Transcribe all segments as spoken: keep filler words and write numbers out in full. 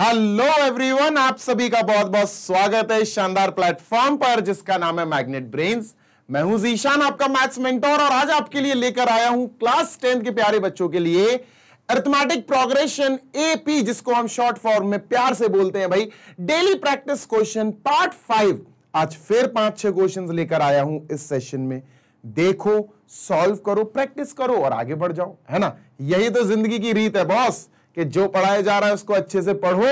Hello everyone, आप सभी का बहुत बहुत स्वागत है इस शानदार प्लेटफॉर्म पर जिसका नाम है मैग्नेट ब्रेन्स। मैं हूं जीशान, आपका मैथ्स मेंटोर, और आज आपके लिए लेकर आया हूं क्लास टेंथ के प्यारे बच्चों के लिए अरिथमेटिक प्रोग्रेशन एपी, जिसको हम शॉर्ट फॉर्म में प्यार से बोलते हैं भाई, daily practice question part five. आज फिर पांच छह क्वेश्चन लेकर आया हूं इस सेशन में। देखो, सॉल्व करो, प्रैक्टिस करो और आगे बढ़ जाओ, है ना। यही तो जिंदगी की रीत है बॉस, कि जो पढ़ाया जा रहा है उसको अच्छे से पढ़ो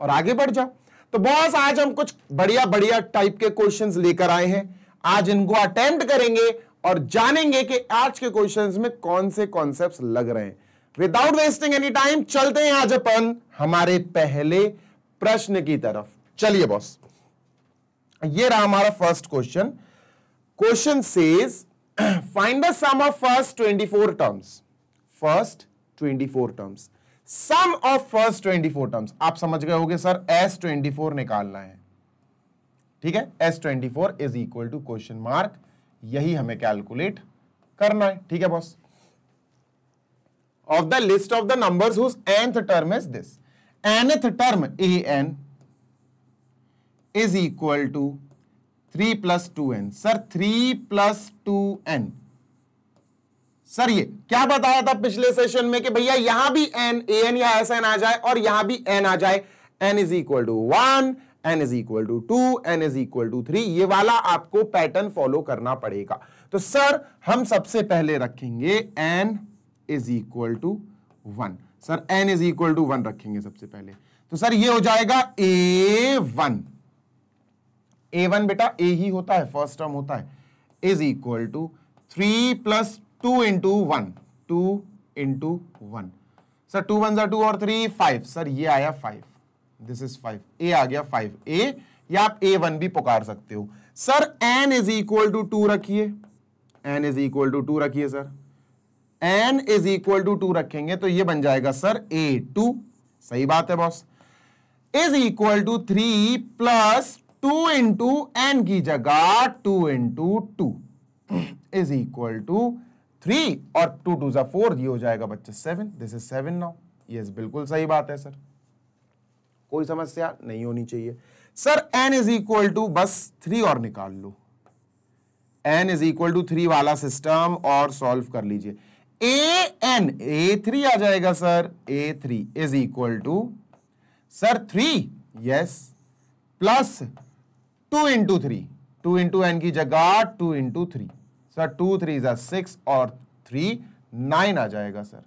और आगे बढ़ जाओ। तो बॉस, आज हम कुछ बढ़िया बढ़िया टाइप के क्वेश्चंस लेकर आए हैं। आज इनको अटेम्प्ट करेंगे और जानेंगे कि आज के क्वेश्चंस में कौन से कॉन्सेप्ट्स लग रहे हैं। विदाउट वेस्टिंग एनी टाइम चलते हैं आज अपन हमारे पहले प्रश्न की तरफ। चलिए बॉस, ये रहा हमारा first question. Question says find the sum of first twenty four terms. First twenty four terms, sum of first twenty four terms. आप समझ गए होंगे सर, एस ट्वेंटी फोर निकालना है, ठीक है। S twenty four is equal to question mark, यही हमें कैलकुलेट करना है, ठीक है boss. Of the list of the numbers whose nth term is this, nth term A N is equal to three plus two N. Sir three plus two N, sir ये क्या बताया था पिछले सेशन में कि भैया यहां भी एन ए एन या एस एन आ जाए और यहां भी एन आ जाए। N is equal to one, N is equal to two, N is equal to three, ये वाला आपको पैटर्न फॉलो करना पड़ेगा। तो सर हम सबसे पहले रखेंगे N is equal to one. Sir N is equal to one रखेंगे सबसे पहले। तो सर ये हो जाएगा ए वन, ए वन बेटा ए ही होता है, फर्स्ट टर्म होता है, is equal to three plus two into one, two into one. Sir two one जा टू और थ्री फाइव, सर ये आया five, this is five, A आ गया फाइव ए, या आप ए वन भी पुकार सकते हो। Sir N is equal to two रखिए, N is equal to two रखिए। Sir N is equal to two रखेंगे तो ये बन जाएगा सर ए टू, सही बात है boss. Is equal to three plus two into N की जगह two into two is equal to three और टू टू जा फोर, ये हो जाएगा बच्चे seven, this is seven now. Yes, बिल्कुल सही बात है सर, कोई समस्या नहीं होनी चाहिए। Sir N is equal to बस थ्री और निकाल लो, n is equal to three वाला सिस्टम और सॉल्व कर लीजिए। ए एन ए थ्री आ जाएगा sir, a three is equal to sir three, yes, plus two into three, two into N की जगह two into three. Sir two three जा six और थ्री नाइन आ जाएगा सर।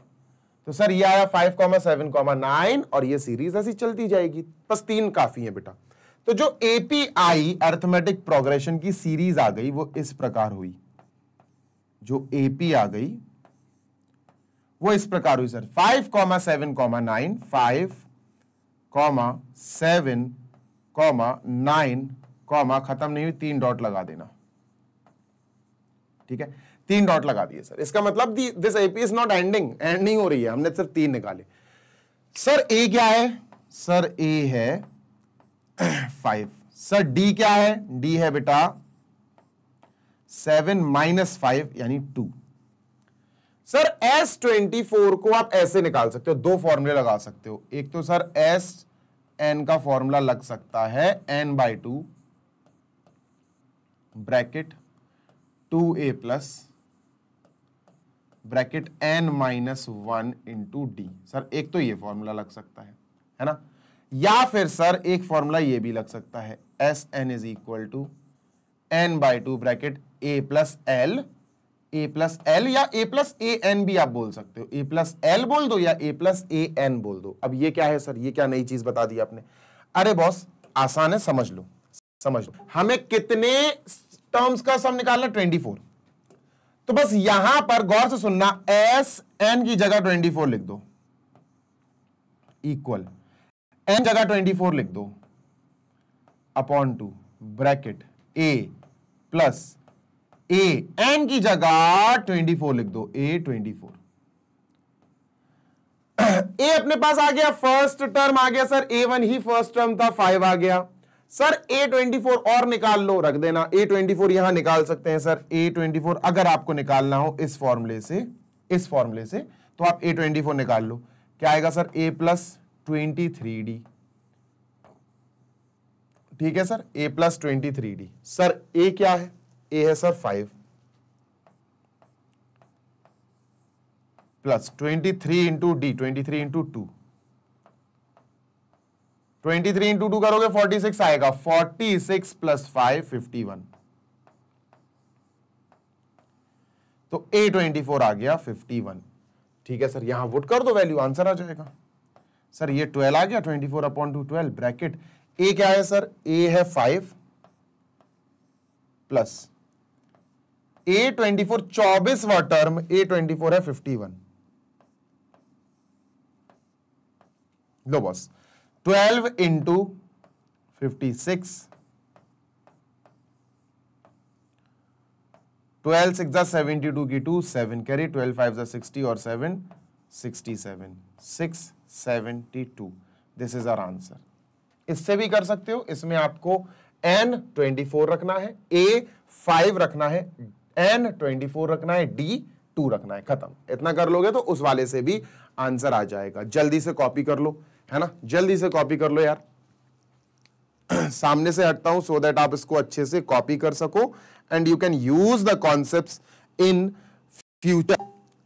तो सर ये आया five comma seven comma nine और ये सीरीज ऐसी चलती जाएगी, बस तीन काफी है बेटा। तो जो एपीआई अरिथमेटिक प्रोग्रेशन की सीरीज आ गई वो इस प्रकार हुई, जो एपी आ गई वो इस प्रकार हुई sir, five comma seven comma nine, five comma seven comma nine comma, खत्म नहीं हुई, तीन डॉट लगा देना, ठीक है, तीन डॉट लगा दिए सर। इसका मतलब this AP is not ending, ending हो रही है, हमने सिर्फ तीन निकाले। सर ए क्या है, सर ए है फाइव। सर डी क्या है, डी है बेटा सेवन माइनस फाइव यानी two. Sir s twenty four को आप ऐसे निकाल सकते हो, दो फॉर्मूले लगा सकते हो। एक तो सर एस एन का फॉर्मूला लग सकता है n by two bracket two a plus bracket n minus one into d. Sir एक तो ये फॉर्मूला लग सकता है है ना, या फिर सर एक फॉर्मूला ये भी लग सकता है, s n is equal to n by two bracket a plus l, a plus l या ए प्लस ए एन भी आप बोल सकते हो, ए प्लस एल बोल दो या ए प्लस ए एन बोल दो। अब ये क्या है सर, ये क्या नई चीज बता दी आपने? अरे बॉस आसान है, समझ लो समझ लो। हमें कितने टर्म्स का सम निकालना, ट्वेंटी फोर। तो बस यहां पर गौर से सुनना, एस एन की जगह ट्वेंटी फोर लिख दो, इक्वल एन जगह ट्वेंटी फोर लिख दो upon two bracket a plus a n की जगह ट्वेंटी फोर लिख दो, ए ट्वेंटी फोर। ए अपने पास आ गया, फर्स्ट टर्म आ गया सर, ए वन ही फर्स्ट टर्म था, फाइव आ गया। सर ए ट्वेंटी फोर और निकाल लो, रख देना ए ट्वेंटी फोर यहां निकाल सकते हैं सर। ए ट्वेंटी फोर अगर आपको निकालना हो इस फॉर्मूले से, इस फॉर्मूले से तो आप ए ट्वेंटी फोर निकाल लो। क्या आएगा sir, a plus twenty three d ठीक है sir, a plus twenty three d. Sir a क्या है? ए है sir five plus twenty three into d, twenty three into two, twenty three into two करोगे फोर्टी सिक्स आएगा, forty six plus five fifty one, तो a twenty four आ गया fifty one. ठीक है sir, यहां वुट कर दो, वैल्यू आंसर आ जाएगा। सर ये ट्वेल्व आ गया, twenty four upon two twelve, bracket a क्या है सर? ए है five plus a twenty four, चौबीस व टर्म, ए ट्वेंटी फोर है फिफ्टी वन। लो boss, twelve into fifty six, twelve six seventy two की two, seven carry, twelve five sixty और seven sixty seven, six seventy two, this is our answer. इससे भी कर सकते हो, इसमें आपको एन ट्वेंटी फोर रखना है, ए फाइव रखना है, एन ट्वेंटी फोर रखना है, डी टू रखना है, खत्म। इतना कर लोगे तो उस वाले से भी आंसर आ जाएगा। जल्दी से कॉपी कर लो, है ना, जल्दी से कॉपी कर लो यार। सामने से हटता हूं सो दैट आप इसको अच्छे से कॉपी कर सको and you can use the concepts in future,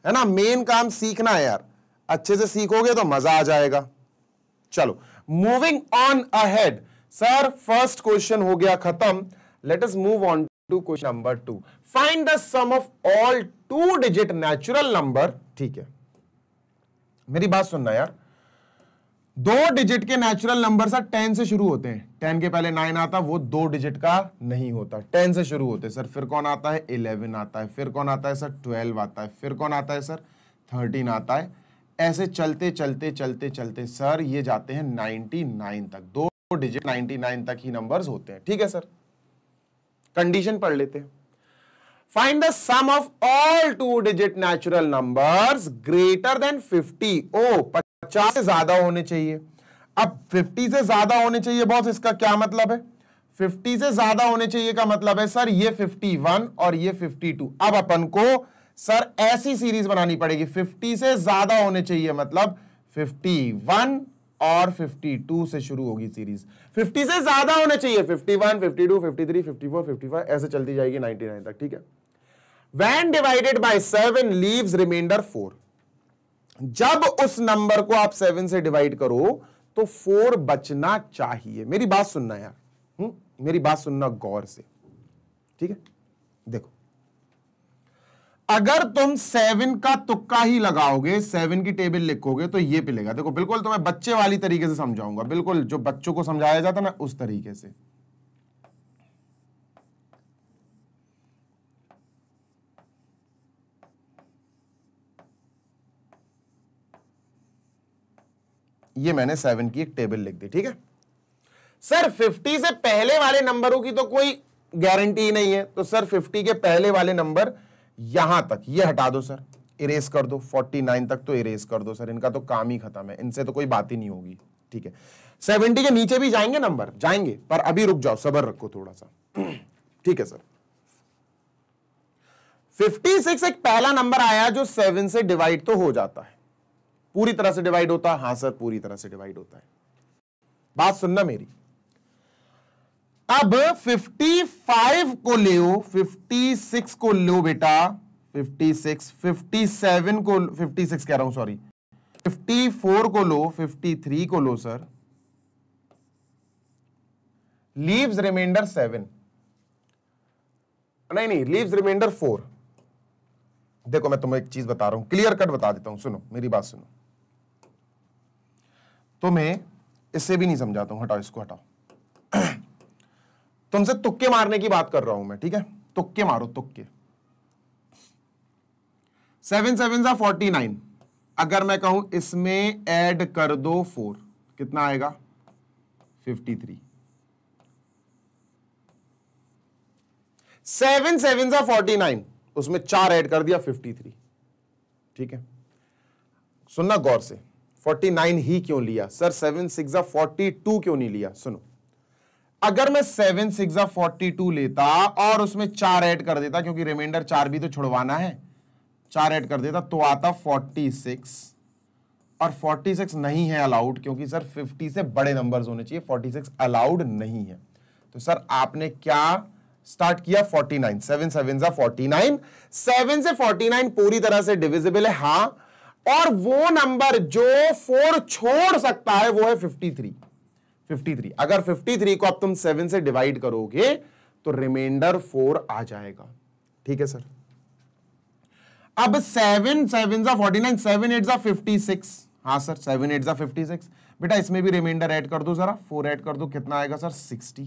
है ना। मेन काम सीखना है यार, अच्छे से सीखोगे तो मजा आ जाएगा। चलो moving on ahead, sir first question हो गया खत्म, let us move on to question number two. Find the sum of all two digit natural number. ठीक है, मेरी बात सुनना यार, दो डिजिट के नेचुरल नंबर सर टेन से शुरू होते हैं, टेन के पहले नाइन आता, वो दो डिजिट का नहीं होता, टेन से शुरू होते हैं सर। फिर कौन आता है? इलेवन आता है, फिर कौन आता है सर? ट्वेल्व आता है, फिर कौन आता है सर? थर्टीन आता है। ऐसे चलते चलते चलते चलते सर ये जाते हैं निन्यानवे तक, दो डिजिट निन्यानवे तक ही नंबर्स होते हैं। ठीक है सर, कंडीशन पढ़ लेते हैं। Find the sum of all two digit natural numbers greater than fifty. ओ पचास से ज्यादा होने चाहिए। अब फिफ्टी से ज्यादा होने चाहिए बॉस, इसका क्या मतलब है? फिफ्टी से ज्यादा होने चाहिए का मतलब है सर ये इक्यावन और ये बावन। अब अपन को सर ऐसी सीरीज बनानी पड़ेगी, फिफ्टी से ज्यादा होने चाहिए, मतलब इक्यावन और बावन से शुरू होगी सीरीज, फिफ्टी से ज्यादा होने चाहिए, इक्यावन, बावन, तिरेपन, चौवन, पचपन, ऐसे चलती जाएगी निन्यानवे तक। ठीक है, when divided by seven leaves reminder four. जब उस नंबर को आप सेवन से डिवाइड करो तो फोर बचना चाहिए। मेरी बात सुनना यार, हुँ? मेरी बात सुनना गौर से, ठीक है। देखो, अगर तुम सेवन का तुक्का ही लगाओगे, सेवन की टेबल लिखोगे तो ये मिलेगा। देखो बिल्कुल तो मैं बच्चे वाली तरीके से समझाऊंगा, बिल्कुल जो बच्चों को समझाया जाता है ना उस तरीके से। ये मैंने सेवन की एक टेबल लिख दी, ठीक है सर। फिफ्टी से पहले वाले नंबरों की तो कोई गारंटी नहीं है, तो सर फिफ्टी के पहले वाले नंबर यहां तक, ये हटा दो सर, इरेज कर दो, उनचास तक तो इरेज कर दो सर, इनका तो काम ही खत्म है, इनसे तो कोई बात ही नहीं होगी। ठीक है, सत्तर के नीचे भी जाएंगे नंबर, जाएंगे, पर अभी रुक जाओ, सब्र रखो थोड़ा सा। ठीक है सर, छप्पन एक पहला नंबर आया जो सेवन से डिवाइड तो हो जाता है, पूरी तरह से डिवाइड होता है। हाँ सर, पूरी तरह से डिवाइड होता है, बात सुनना मेरी। अब पचपन को ले ओ, छप्पन को लो बेटा, छप्पन, सत्तावन को, छप्पन कह रहा हूं सॉरी, चौवन को लो, तिरेपन को लो सर, लीव्स रिमाइंडर सेवन, नहीं नहीं लीव्स रिमाइंडर फोर। देखो मैं तुम्हें एक चीज बता रहा हूं, क्लियर कट बता देता हूं, सुनो मेरी बात सुनो, तुम्हें इससे भी नहीं समझाता हूं, हटाओ इसको, हटाओ, तुमसे तुक्के मारने की बात कर रहा हूं मैं। ठीक है, तुक्के मारो, तुक्के। सेवन सेवन सा फोर्टी नाइन, अगर मैं कहूं इसमें ऐड कर दो फोर, कितना आएगा? Fifty three. सेवन सेवन सा फोर्टी नाइन, उसमें चार ऐड कर दिया, फिफ्टी थ्री। ठीक है, सुनना गौर से, फोर्टी नाइन ही क्यों लिया सर? सेवन सिक्स सा फोर्टी टू क्यों नहीं लिया? सुनो, अगर मैं सेवन सिक्स फोर्टी टू लेता और उसमें चार ऐड कर देता, क्योंकि रिमाइंडर चार भी तो छुड़वाना है, चार ऐड कर देता तो आता फोर्टी सिक्स, और फोर्टी सिक्स नहीं है अलाउड, क्योंकि सर फिफ्टी से बड़े नंबर्स होने चाहिए, फोर्टी सिक्स अलाउड नहीं है। तो सर आपने क्या स्टार्ट किया? फोर्टी नाइन, सेवन सेवन सा फोर्टी नाइन, सेवन से फोर्टी नाइन पूरी तरह से डिविजिबल है हाँ, और वो नंबर जो फोर छोड़ सकता है वो है फिफ्टी थ्री, फिफ्टी थ्री। अगर फिफ्टी थ्री को अब तुम सेवन से डिवाइड करोगे तो रिमाइंडर फोर आ जाएगा। ठीक है सर। अब सेवन सेवन सा फोर्टी नाइन, सेवन एट सा फिफ्टी सिक्स। हाँ सर, सेवन एट सा फिफ्टी सिक्स। बेटा इसमें भी रिमाइंडर ऐड कर दो, जरा फोर ऐड कर दो, कितना आएगा सर? सिक्सटी,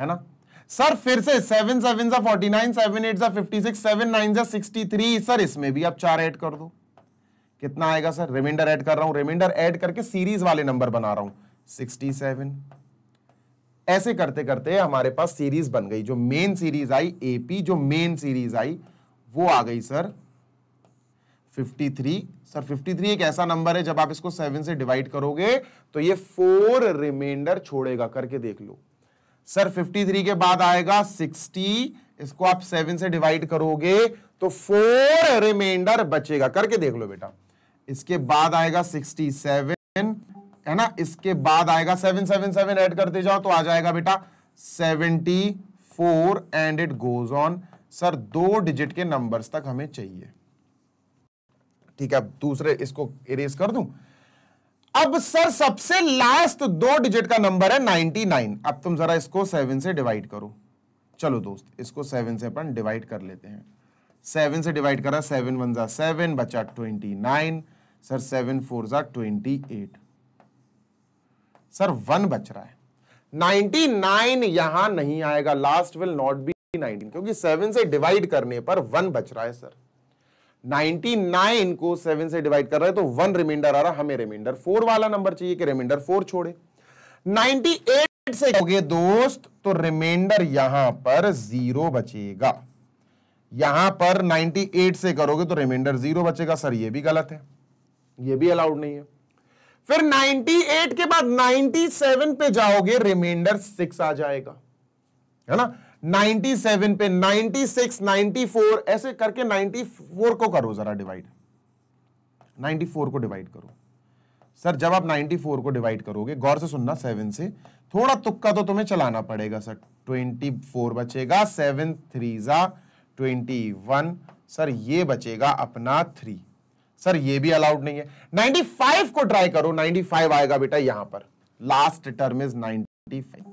है ना सर। फिर से सेवन सेवन सा फोर्टी नाइन, सेवन एट सा फिफ्टी सिक्स, सेवन नाइन सा सिक्सटी थ्री। सर इसमें भी आप चार ऐड कर दो, कितना आएगा सर? रिमाइंडर ऐड कर रहा हूं, रिमाइंडर ऐड करके सीरीज वाले नंबर बना रहा हूं, सिक्सटी सेवन। ऐसे करते करते हमारे पास सीरीज बन गई। जो मेन सीरीज आई एपी, जो मेन सीरीज आई वो आ गई sir fifty three. Sir fifty three एक ऐसा नंबर है जब आप इसको सेवन से डिवाइड करोगे तो ये फोर रिमाइंडर छोड़ेगा, करके देख लो सर। फिफ्टी थ्री के बाद आएगा सिक्सटी, इसको आप सेवन से डिवाइड करोगे तो फोर रिमाइंडर बचेगा, करके देख लो बेटा। इसके बाद आएगा सिक्सटी सेवन, है ना। इसके बाद आएगा सेवन सेवन सेवन ऐड करते जाओ तो आ जाएगा बेटा seventy four, and it goes on. Sir दो डिजिट के नंबर्स तक हमें चाहिए। ठीक है, अब दूसरे इसको इरेज कर दूं। अब सर सबसे लास्ट दो डिजिट का नंबर है नाइंटी नाइन। अब तुम जरा इसको सेवन से डिवाइड करो। चलो दोस्त, इसको सेवन से अपन डिवाइड कर लेते हैं। सेवन से डिवाइड करा, सेवन वन जा सेवन, बचा twenty nine. Sir seven four जा ट्वेंटी एट, सर वन बच रहा है। नाइंटी नाइन यहां नहीं आएगा, last will not be nineteen, क्योंकि सेवन से डिवाइड करने पर वन बच रहा है। सर नाइंटी नाइन को सेवन से डिवाइड कर रहे हैं तो वन रिमाइंडर आ रहा। हमें रिमाइंडर फोर वाला नंबर चाहिए कि रिमाइंडर फोर छोड़े। नाइंटी एट से करोगे दोस्त तो रिमाइंडर यहां पर जीरो बचेगा। यहां पर नाइंटी एट से करोगे तो रिमाइंडर जीरो बचेगा। सर ये भी गलत है, ये भी अलाउड नहीं है। फिर नाइंटी एट के बाद नाइंटी सेवन पे जाओगे, रिमाइंडर सिक्स आ जाएगा, है ना। नाइंटी सेवन पे नाइंटी सिक्स, नाइंटी फोर, ऐसे करके नाइंटी फोर को करो जरा डिवाइड। नाइंटी फोर को डिवाइड करो। सर जब आप नाइंटी फोर को डिवाइड करोगे, गौर से सुनना, सेवन से थोड़ा तुक्का तो तुम्हें चलाना पड़ेगा। सर ट्वेंटी फोर बचेगा, सेवन थ्री जा ट्वेंटी वन, सर ये बचेगा अपना थ्री। सर ये भी अलाउड नहीं है। नाइंटी फाइव को ट्राई करो, नाइंटी फाइव आएगा बेटा यहां पर। Last term is ninety five,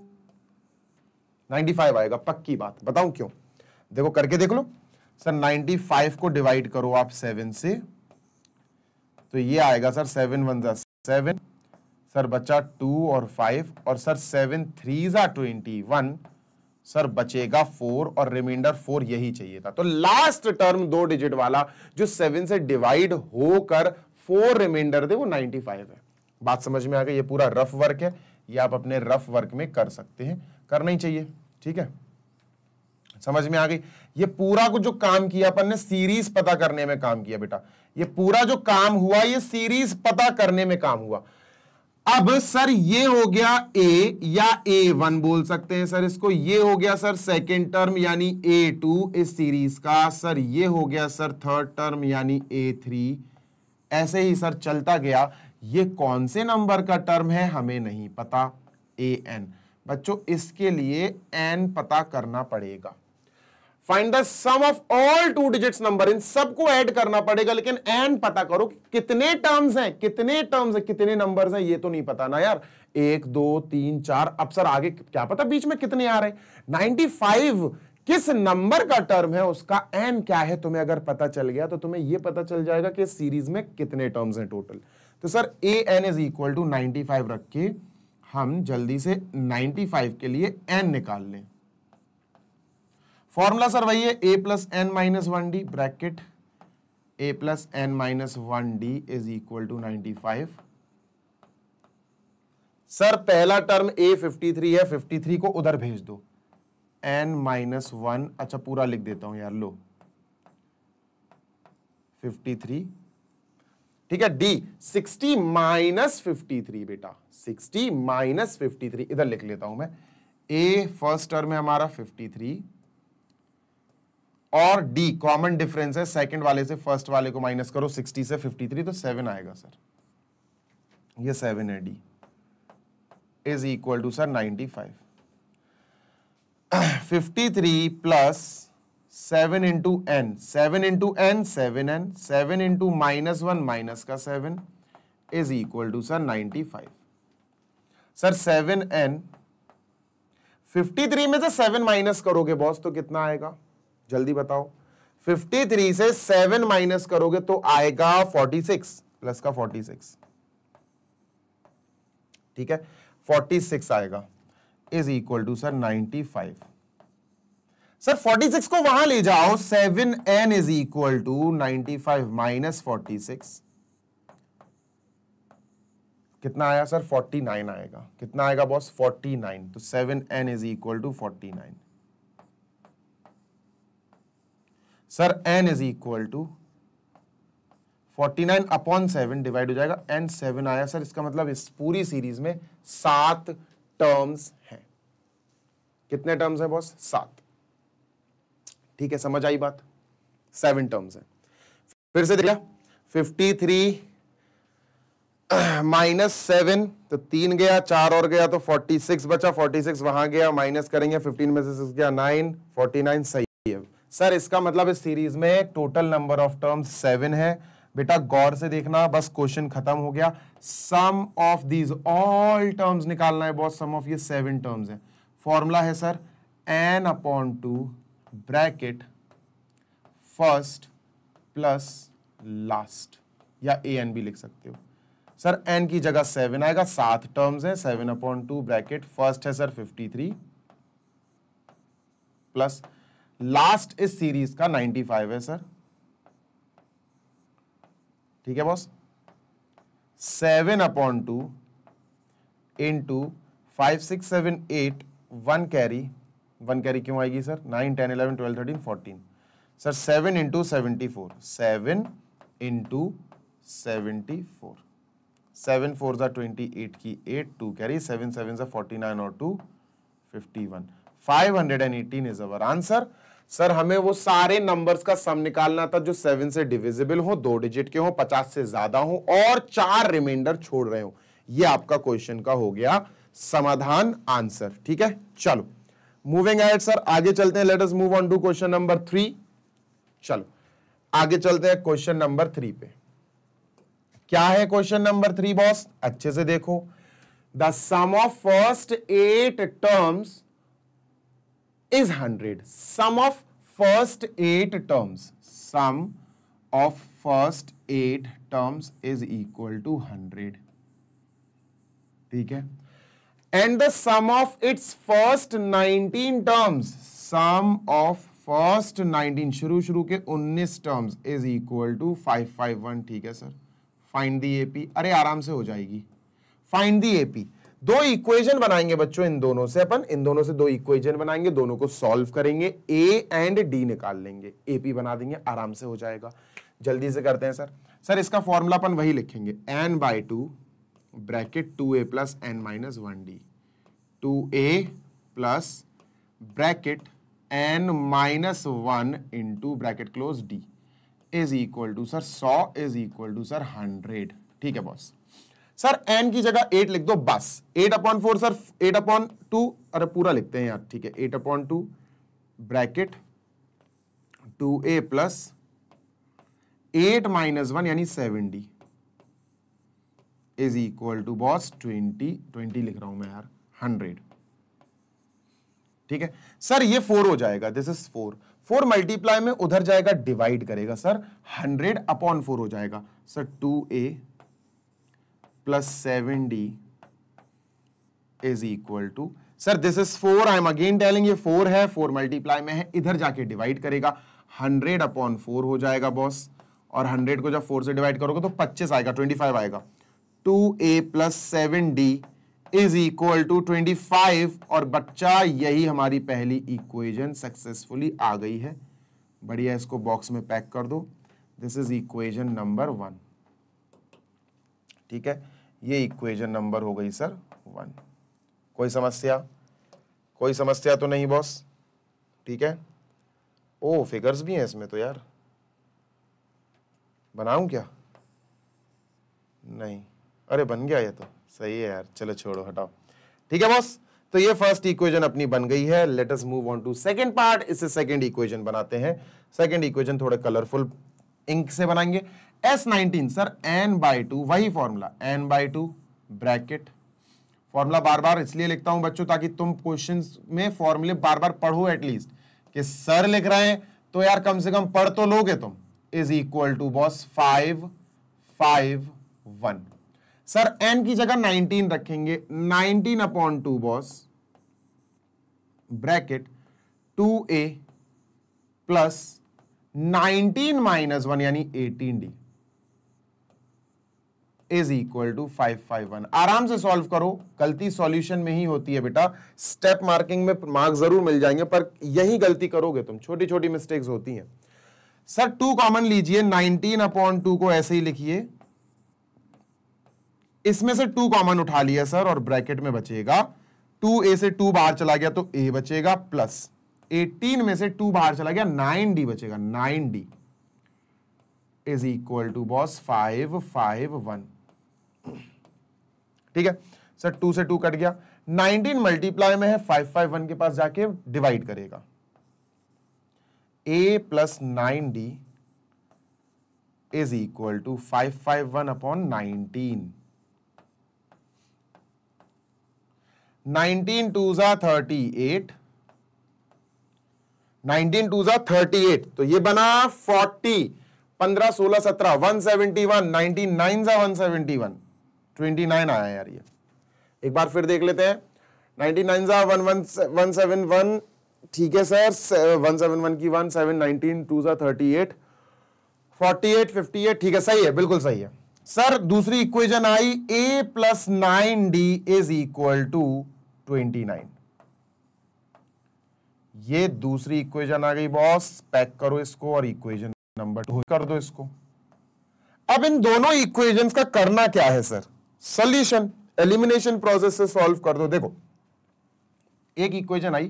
ninety five आएगा, पक्की बात। बताऊं क्यों? देखो करके देख लो। सर नाइंटी फाइव को डिवाइड करो आप सेवन से तो ये आएगा सर सेवन वन जा सेवन, सर बचा टू और फाइव, और सर सेवन थ्री जा ट्वेंटी वन, सर बचेगा फोर, और रिमाइंडर फोर यही चाहिए था। तो लास्ट टर्म दो डिजिट वाला जो सेवन से डिवाइड होकर फोर रिमाइंडर दे वो नाइंटी फाइव है। बात समझ में आ गई। ये पूरा रफ वर्क है, ये आप अपने रफ वर्क में कर सकते हैं, करना ही चाहिए। ठीक है, समझ में आ गई। ये पूरा को जो काम किया अपन ने सीरीज पता करने में काम किया बेटा। ये पूरा जो काम हुआ ये सीरीज पता करने में काम हुआ। अब सर ये हो गया ए या ए वन बोल सकते हैं सर इसको। ये हो गया सर सेकेंड टर्म यानी ए टू इस सीरीज का। सर ये हो गया सर थर्ड टर्म यानी ए थ्री। ऐसे ही सर चलता गया। ये कौन से नंबर का टर्म है हमें नहीं पता, ए एन। बच्चों इसके लिए एन पता करना पड़ेगा। Find the sum of all two digits number, इन सबको ऐड करना पड़ेगा, लेकिन एन पता करो कि कितने टर्म्स हैं, कितने टर्म्स हैं, कितने नंबर्स हैं ये तो नहीं पता ना यार। एक दो तीन चार, अब सर आगे क्या पता बीच में कितने आ रहे हैं। नाइंटी फाइव किस नंबर का टर्म है, उसका एन क्या है तुम्हें अगर पता चल गया तो तुम्हें यह पता चल जाएगा कि इस सीरीज में कितने टर्म्स हैं टोटल। तो sir a N is equal to ninety five रख के हम जल्दी से नाइंटी फाइव के लिए n निकाल लें। फॉर्मूला सर वही है, a plus n minus one d bracket a plus n minus one d is equal to ninety five. Sir पहला टर्म a फिफ्टी थ्री है, फिफ्टी थ्री को उधर भेज दो, n माइनस वन, अच्छा पूरा लिख देता हूं यार, लो फिफ्टी थ्री। ठीक है, d sixty minus fifty three बेटा, सिक्सटी माइनस फिफ्टी थ्री इधर लिख लेता हूं मैं। ए फर्स्ट टर्म है हमारा फिफ्टी थ्री, और डी कॉमन डिफरेंस है, सेकंड वाले से फर्स्ट वाले को माइनस करो, सिक्सटी से फिफ्टी थ्री तो सेवन आएगा सर, ये सेवन है d. is equal to sir ninety-five. fifty-three plus seven into n, seven into n, seven n, seven into minus one minus का seven is equal to sir ninety-five. Sir seven n fifty-three में से seven minus करोगे boss तो कितना आएगा जल्दी बताओ. fifty-three से सेवन माइनस करोगे तो आएगा forty-six प्लस का forty-six. ठीक है, forty-six आएगा is equal to sir ninety-five. Sir forty-six को वहां ले जाओ, seven n is equal to ninety-five minus forty-six कितना आया सर forty-nine आएगा. कितना आएगा बॉस forty-nine. तो seven n is equal to forty-nine. Sir n is equal to forty-nine upon seven divide हो जाएगा, n सेवन आया सर. इसका मतलब इस पूरी सीरीज में सात टर्म्स हैं. कितने टर्म्स हैं बॉस? सात. ठीक है, समझ आई बात. सेवन टर्म्स हैं. फिर से देखिए फिफ्टी थ्री माइनस सेवन तो तीन गया, चार और गया तो forty-six बचा. forty-six वहां गया, माइनस करेंगे, फिफ्टीन में से सिक्स गया नाइन, forty-nine सही है सर. इसका मतलब इस सीरीज में total number of terms seven है. बेटा गौर से देखना, बस क्वेश्चन खत्म हो गया. Sum of these all terms निकालना है बॉस. सम ऑफ ये सेवन टर्म्स है. फॉर्मूला है sir n upon two bracket first plus last, या ए एन भी लिख सकते हो. सर एन की जगह सेवन आएगा, सात टर्म्स है. Seven upon two bracket first है sir fifty three plus last इस सीरीज का नाइन्टी फाइव है सर. ठीक है boss. Seven upon two into five six seven eight, one carry, one carry क्यों आएगी sir? Nine ten eleven twelve thirteen fourteen. Sir seven into seventy four, seven into seventy four, seven four सा twenty eight की eight, two carry, seven seven सा forty nine और to fifty one, five hundred and eighteen is our answer. Sir हमें वो सारे numbers का सम निकालना था जो सेवन से डिविजिबल हो, दो डिजिट के हो, पचास से ज्यादा हो और चार रिमाइंडर छोड़ रहे हो. ये आपका क्वेश्चन का हो गया समाधान आंसर. ठीक है, चलो मूविंग अहेड सर, आगे चलते हैं. Let us move on to question number three. चलो आगे चलते हैं क्वेश्चन नंबर थ्री पे. क्या है क्वेश्चन नंबर थ्री बॉस? अच्छे से देखो. The sum of first eight terms is one hundred. Sum of first eight terms, sum of first eight terms is equal to one hundred. ठीक है. And the sum of its first nineteen terms, sum of first nineteen शुरू शुरू के उन्नीस terms is equal to five hundred fifty-one. ठीक है सर. Find the A P. अरे आराम से हो जाएगी. Find the A P. दो इक्वेशन बनाएंगे बच्चों इन दोनों से. अपन इन दोनों से दो इक्वेशन बनाएंगे, दोनों को सॉल्व करेंगे, ए एंड डी निकाल लेंगे, एपी बना देंगे, आराम से हो जाएगा. जल्दी से करते हैं सर. सर इसका फॉर्मूला अपन वही लिखेंगे, n by two bracket two a plus n minus one d, two a plus bracket n minus one into bracket close d is equal to sir सौ is equal to sir hundred. ठीक है boss. Sir n की जगह eight लिख दो बस. Eight upon four sir eight upon two, अरे पूरा लिखते हैं यार. ठीक है, eight upon two bracket two a plus eight minus one यानी seven d is equal to boss twenty, twenty लिख रहा हूं मैं यार, हंड्रेड. ठीक है सर, ये फोर हो जाएगा. This is four. Four multiply में उधर जाएगा, डिवाइड करेगा सर, हंड्रेड अपॉन फोर हो जाएगा sir, two a plus seven d is equal to sir this is four. I am again telling, ये फोर है, फोर मल्टीप्लाई में है, इधर जाके डिवाइड करेगा, हंड्रेड अपॉन फोर हो जाएगा बॉस. और हंड्रेड को जब फोर से डिवाइड करोगे तो पच्चीस आएगा, ट्वेंटी फाइव आएगा. Two a plus seven d is equal to twenty five. और बच्चा यही हमारी पहली इक्वेजन सक्सेसफुली आ गई है. बढ़िया, इसको बॉक्स में पैक कर दो. This is equation number one. ठीक है, ये इक्वेशन नंबर हो गई सर वन. कोई समस्या? कोई समस्या तो नहीं बॉस? ठीक है. ओ फिगर्स भी हैं इसमें तो यार, बनाऊं क्या? नहीं, अरे बन गया ये तो, सही है यार. चलो छोड़ो, हटाओ. ठीक है बॉस। तो ये फर्स्ट इक्वेशन अपनी बन गई है। Let us move on to second part. इससे सेकंड इक्वेशन बनाते हैं। सेकंड इक्वेशन थोड़ा कलरफुल इंक से बनाएंगे। S nineteen sir n by two, वही formula n by two bracket. Formula बार बार इसलिए लिखता हूं बच्चों ताकि तुम क्वेश्चन में फॉर्मूले बार बार पढ़ो एटलीस्ट, कि सर लिख रहे हैं तो यार कम से कम पढ़ तो लोगे तुम। Is equal to boss five five one. Sir n की जगह नाइनटीन रखेंगे, nineteen upon two boss bracket two a plus nineteen minus one यानी eighteen d is equal to five five one. आराम से सॉल्व करो, गलती सॉल्यूशन में ही होती है बेटा। स्टेप मार्किंग में मार्क्स जरूर मिल जाएंगे पर यही गलती करोगे तुम, छोटी छोटी मिस्टेक्स होती हैं। सर टू कॉमन लीजिए, नाइनटीन अपॉन टू को ऐसे ही लिखिए, इसमें से टू कॉमन उठा लिया सर और ब्रैकेट में बचेगा टू ए से टू बाहर चला गया तो a बचेगा प्लस एटीन में से टू बाहर चला गया नाइन डी बचेगा, nine d is equal to boss five five one. ठीक है सर टू से टू कट गया, नाइनटीन मल्टीप्लाई में है फाइव फाइव वन के पास जाके डिवाइड करेगा a plus nine d is equal to five five one upon nineteen. Nineteen two जा थर्टी एट, नाइनटीन टू जा थर्टी एट तो ये बना फोर्टी, पंद्रह सोलह सत्रह one seventy one, nineteen nine जा one seventy one, twenty nine आया यार ये। एक बार फिर देख लेते हैं, नाइनटीन नाइन जा one one one seven one, ठीक है सर वन सेवन वन की वन सेवन, नाइनटीन टू जा thirty eight forty eight fifty eight, ठीक है सही है बिल्कुल सही है। सर दूसरी इक्वेशन आई a plus nine d is equal to twenty nine, ये दूसरी इक्वेशन आ गई बॉस। पैक करो इसको और इक्वेशन नंबर टू कर दो इसको। अब इन दोनों इक्वेशंस का करना क्या है सर, सॉल्यूशन एलिमिनेशन प्रोसेस से सॉल्व कर दो। देखो एक इक्वेशन आई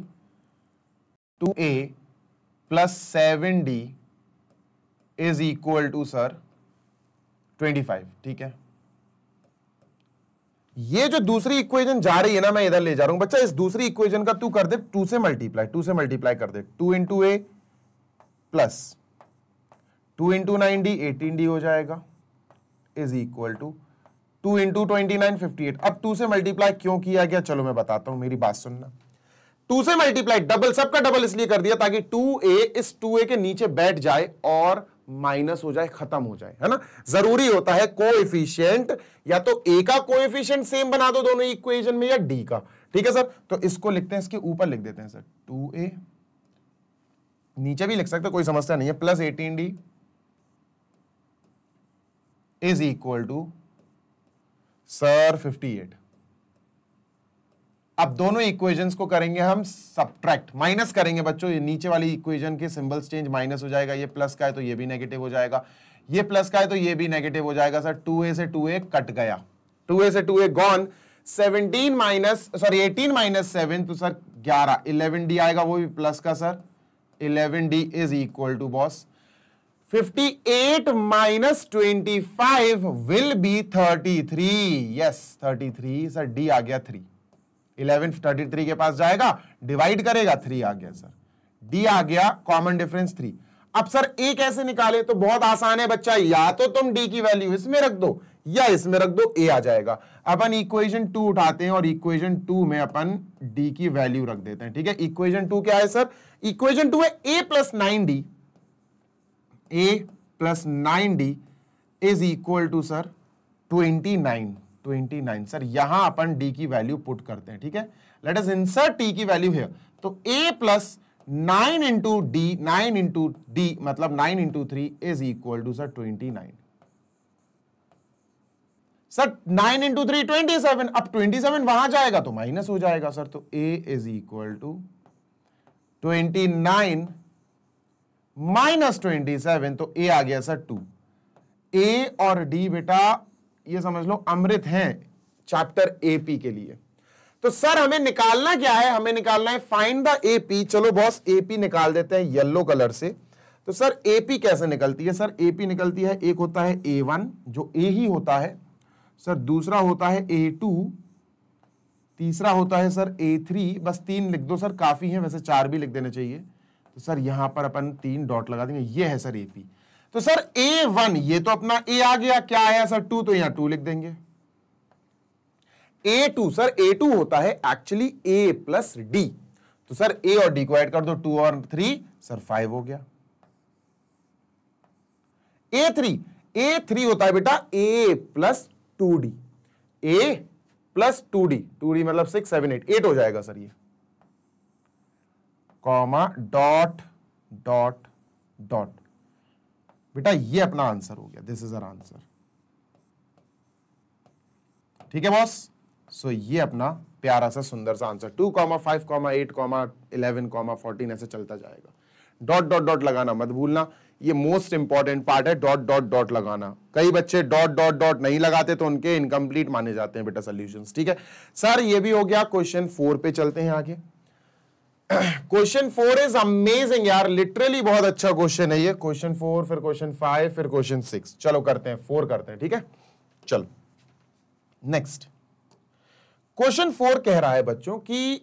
two a plus seven d is equal to sir twenty five, ठीक है। ये जो दूसरी इक्वेशन जा रही है ना, मैं इधर ले जा रहा हूं बच्चा, इस दूसरी इक्वेशन का तू कर दे टू से मल्टीप्लाई, टू से मल्टीप्लाई कर दे टू इंटू ए plus two into nine d eighteen d हो जाएगा is equal to two into twenty nine fifty eight. अब टू से मल्टीप्लाई क्यों किया गया चलो मैं बताता हूं, मेरी बात सुनना। टू से मल्टीप्लाई डबल, सबका डबल इसलिए कर दिया ताकि टू ए इस टू ए के नीचे बैठ जाए और माइनस हो जाए, खत्म हो जाए, है ना। जरूरी होता है कोएफिशिएंट, या तो ए का कोएफिशिएंट सेम बना दो दोनों इक्वेशन में या डी का, ठीक है सर। तो इसको लिखते हैं, इसके ऊपर लिख देते हैं सर टू ए, नीचे भी लिख सकते कोई समस्या नहीं है, plus eighteen d is equal to sir fifty eight. अब दोनों इक्वेशंस को करेंगे हम सब्ट्रैक्ट, माइनस करेंगे बच्चों। ये नीचे वाली इक्वेशन के सिंबल्स चेंज, माइनस हो जाएगा, ये प्लस का है तो ये भी नेगेटिव हो जाएगा, ये प्लस का है तो ये भी नेगेटिव हो जाएगा। सर टू ए से टू ए कट गया, टू ए से two a gone, seventeen minus sorry eighteen minus seven तो सर इलेवन, इलेवन डी आएगा वो भी प्लस का sir, eleven d is equal to boss fifty eight minus twenty five will be thirty three, yes thirty three sir d आ गया three, eleven thirty three के पास जाएगा divide करेगा three आ गया सर, डी आ गया कॉमन डिफरेंस थ्री। अब sir a कैसे निकाले, तो बहुत आसान है बच्चा, या तो तुम डी की वैल्यू इसमें रख दो या इसमें रख दो, ए आ जाएगा। अपन इक्वेशन टू उठाते हैं और इक्वेशन टू में अपन डी की वैल्यू रख देते हैं, ठीक है। इक्वेशन टू क्या है सर, इक्वेशन टू है a plus nine d, a plus nine d is equal to sir twenty nine twenty nine sir यहां अपन d की वैल्यू पुट करते हैं, ठीक है। लेट अस इंसर्ट t की वैल्यू हियर, तो a plus nine into d, nine into d मतलब nine into three is equal to sir twenty nine. Sir nine into three twenty seven, अब twenty seven वहां जाएगा तो minus हो जाएगा sir, तो a is equal to twenty nine minus twenty seven, तो a आ गया सर टू। a और d बेटा ये समझ लो अमृत हैं चैप्टर एपी के लिए। तो सर हमें निकालना क्या है, हमें निकालना है फाइंड द एपी। चलो बॉस एपी निकाल देते हैं येलो कलर से। तो सर एपी कैसे निकलती है, सर एपी निकलती है, एक होता है ए वन जो ए ही होता है सर, दूसरा होता है ए टू तीसरा होता है सर ए थ्री, बस तीन लिख दो सर काफ़ी है, वैसे चार भी लिख देने चाहिए। तो सर यहाँ पर अपन तीन डॉट लगा देंगे, ये है सर ए पी। तो सर ए वन, ये तो अपना ए आ गया, क्या आया सर टू, तो यहाँ टू लिख देंगे। A two sir a two होता है एक्चुअली ए प्लस डी, तो सर ए और डी को ऐड कर दो, टू और थ्री सर फाइव हो गया। ए थ्री, ए थ्री होता है बेटा a plus two d, a plus two d, two d मतलब सिक्स सेवन एट, एट हो जाएगा सर ये, कॉमा डॉट डॉट डॉट, बेटा ये अपना आंसर हो गया, दिस इज आवर आंसर। ठीक है बॉस, सो ये अपना प्यारा सा सुंदर सा answer two comma five comma eight comma eleven comma fourteen ऐसे चलता जाएगा। डॉट डॉट डॉट लगाना मत भूलना, ये मोस्ट इंपॉर्टेंट पार्ट है, डॉट डॉट डॉट लगाना। कई बच्चे डॉट डॉट डॉट नहीं लगाते तो उनके इनकम्प्लीट माने जाते हैं बेटा सॉल्यूशंस। ठीक है सर, ये भी हो गया। क्वेश्चन फोर पे चलते हैं आगे। क्वेश्चन फोर इज अमेजिंग यार, लिटरली बहुत अच्छा क्वेश्चन है ये। क्वेश्चन फोर, फिर क्वेश्चन फाइव, फिर क्वेश्चन सिक्स। चलो करते हैं, फोर करते हैं। ठीक है चलो नेक्स्ट क्वेश्चन फोर कह रहा है बच्चों कि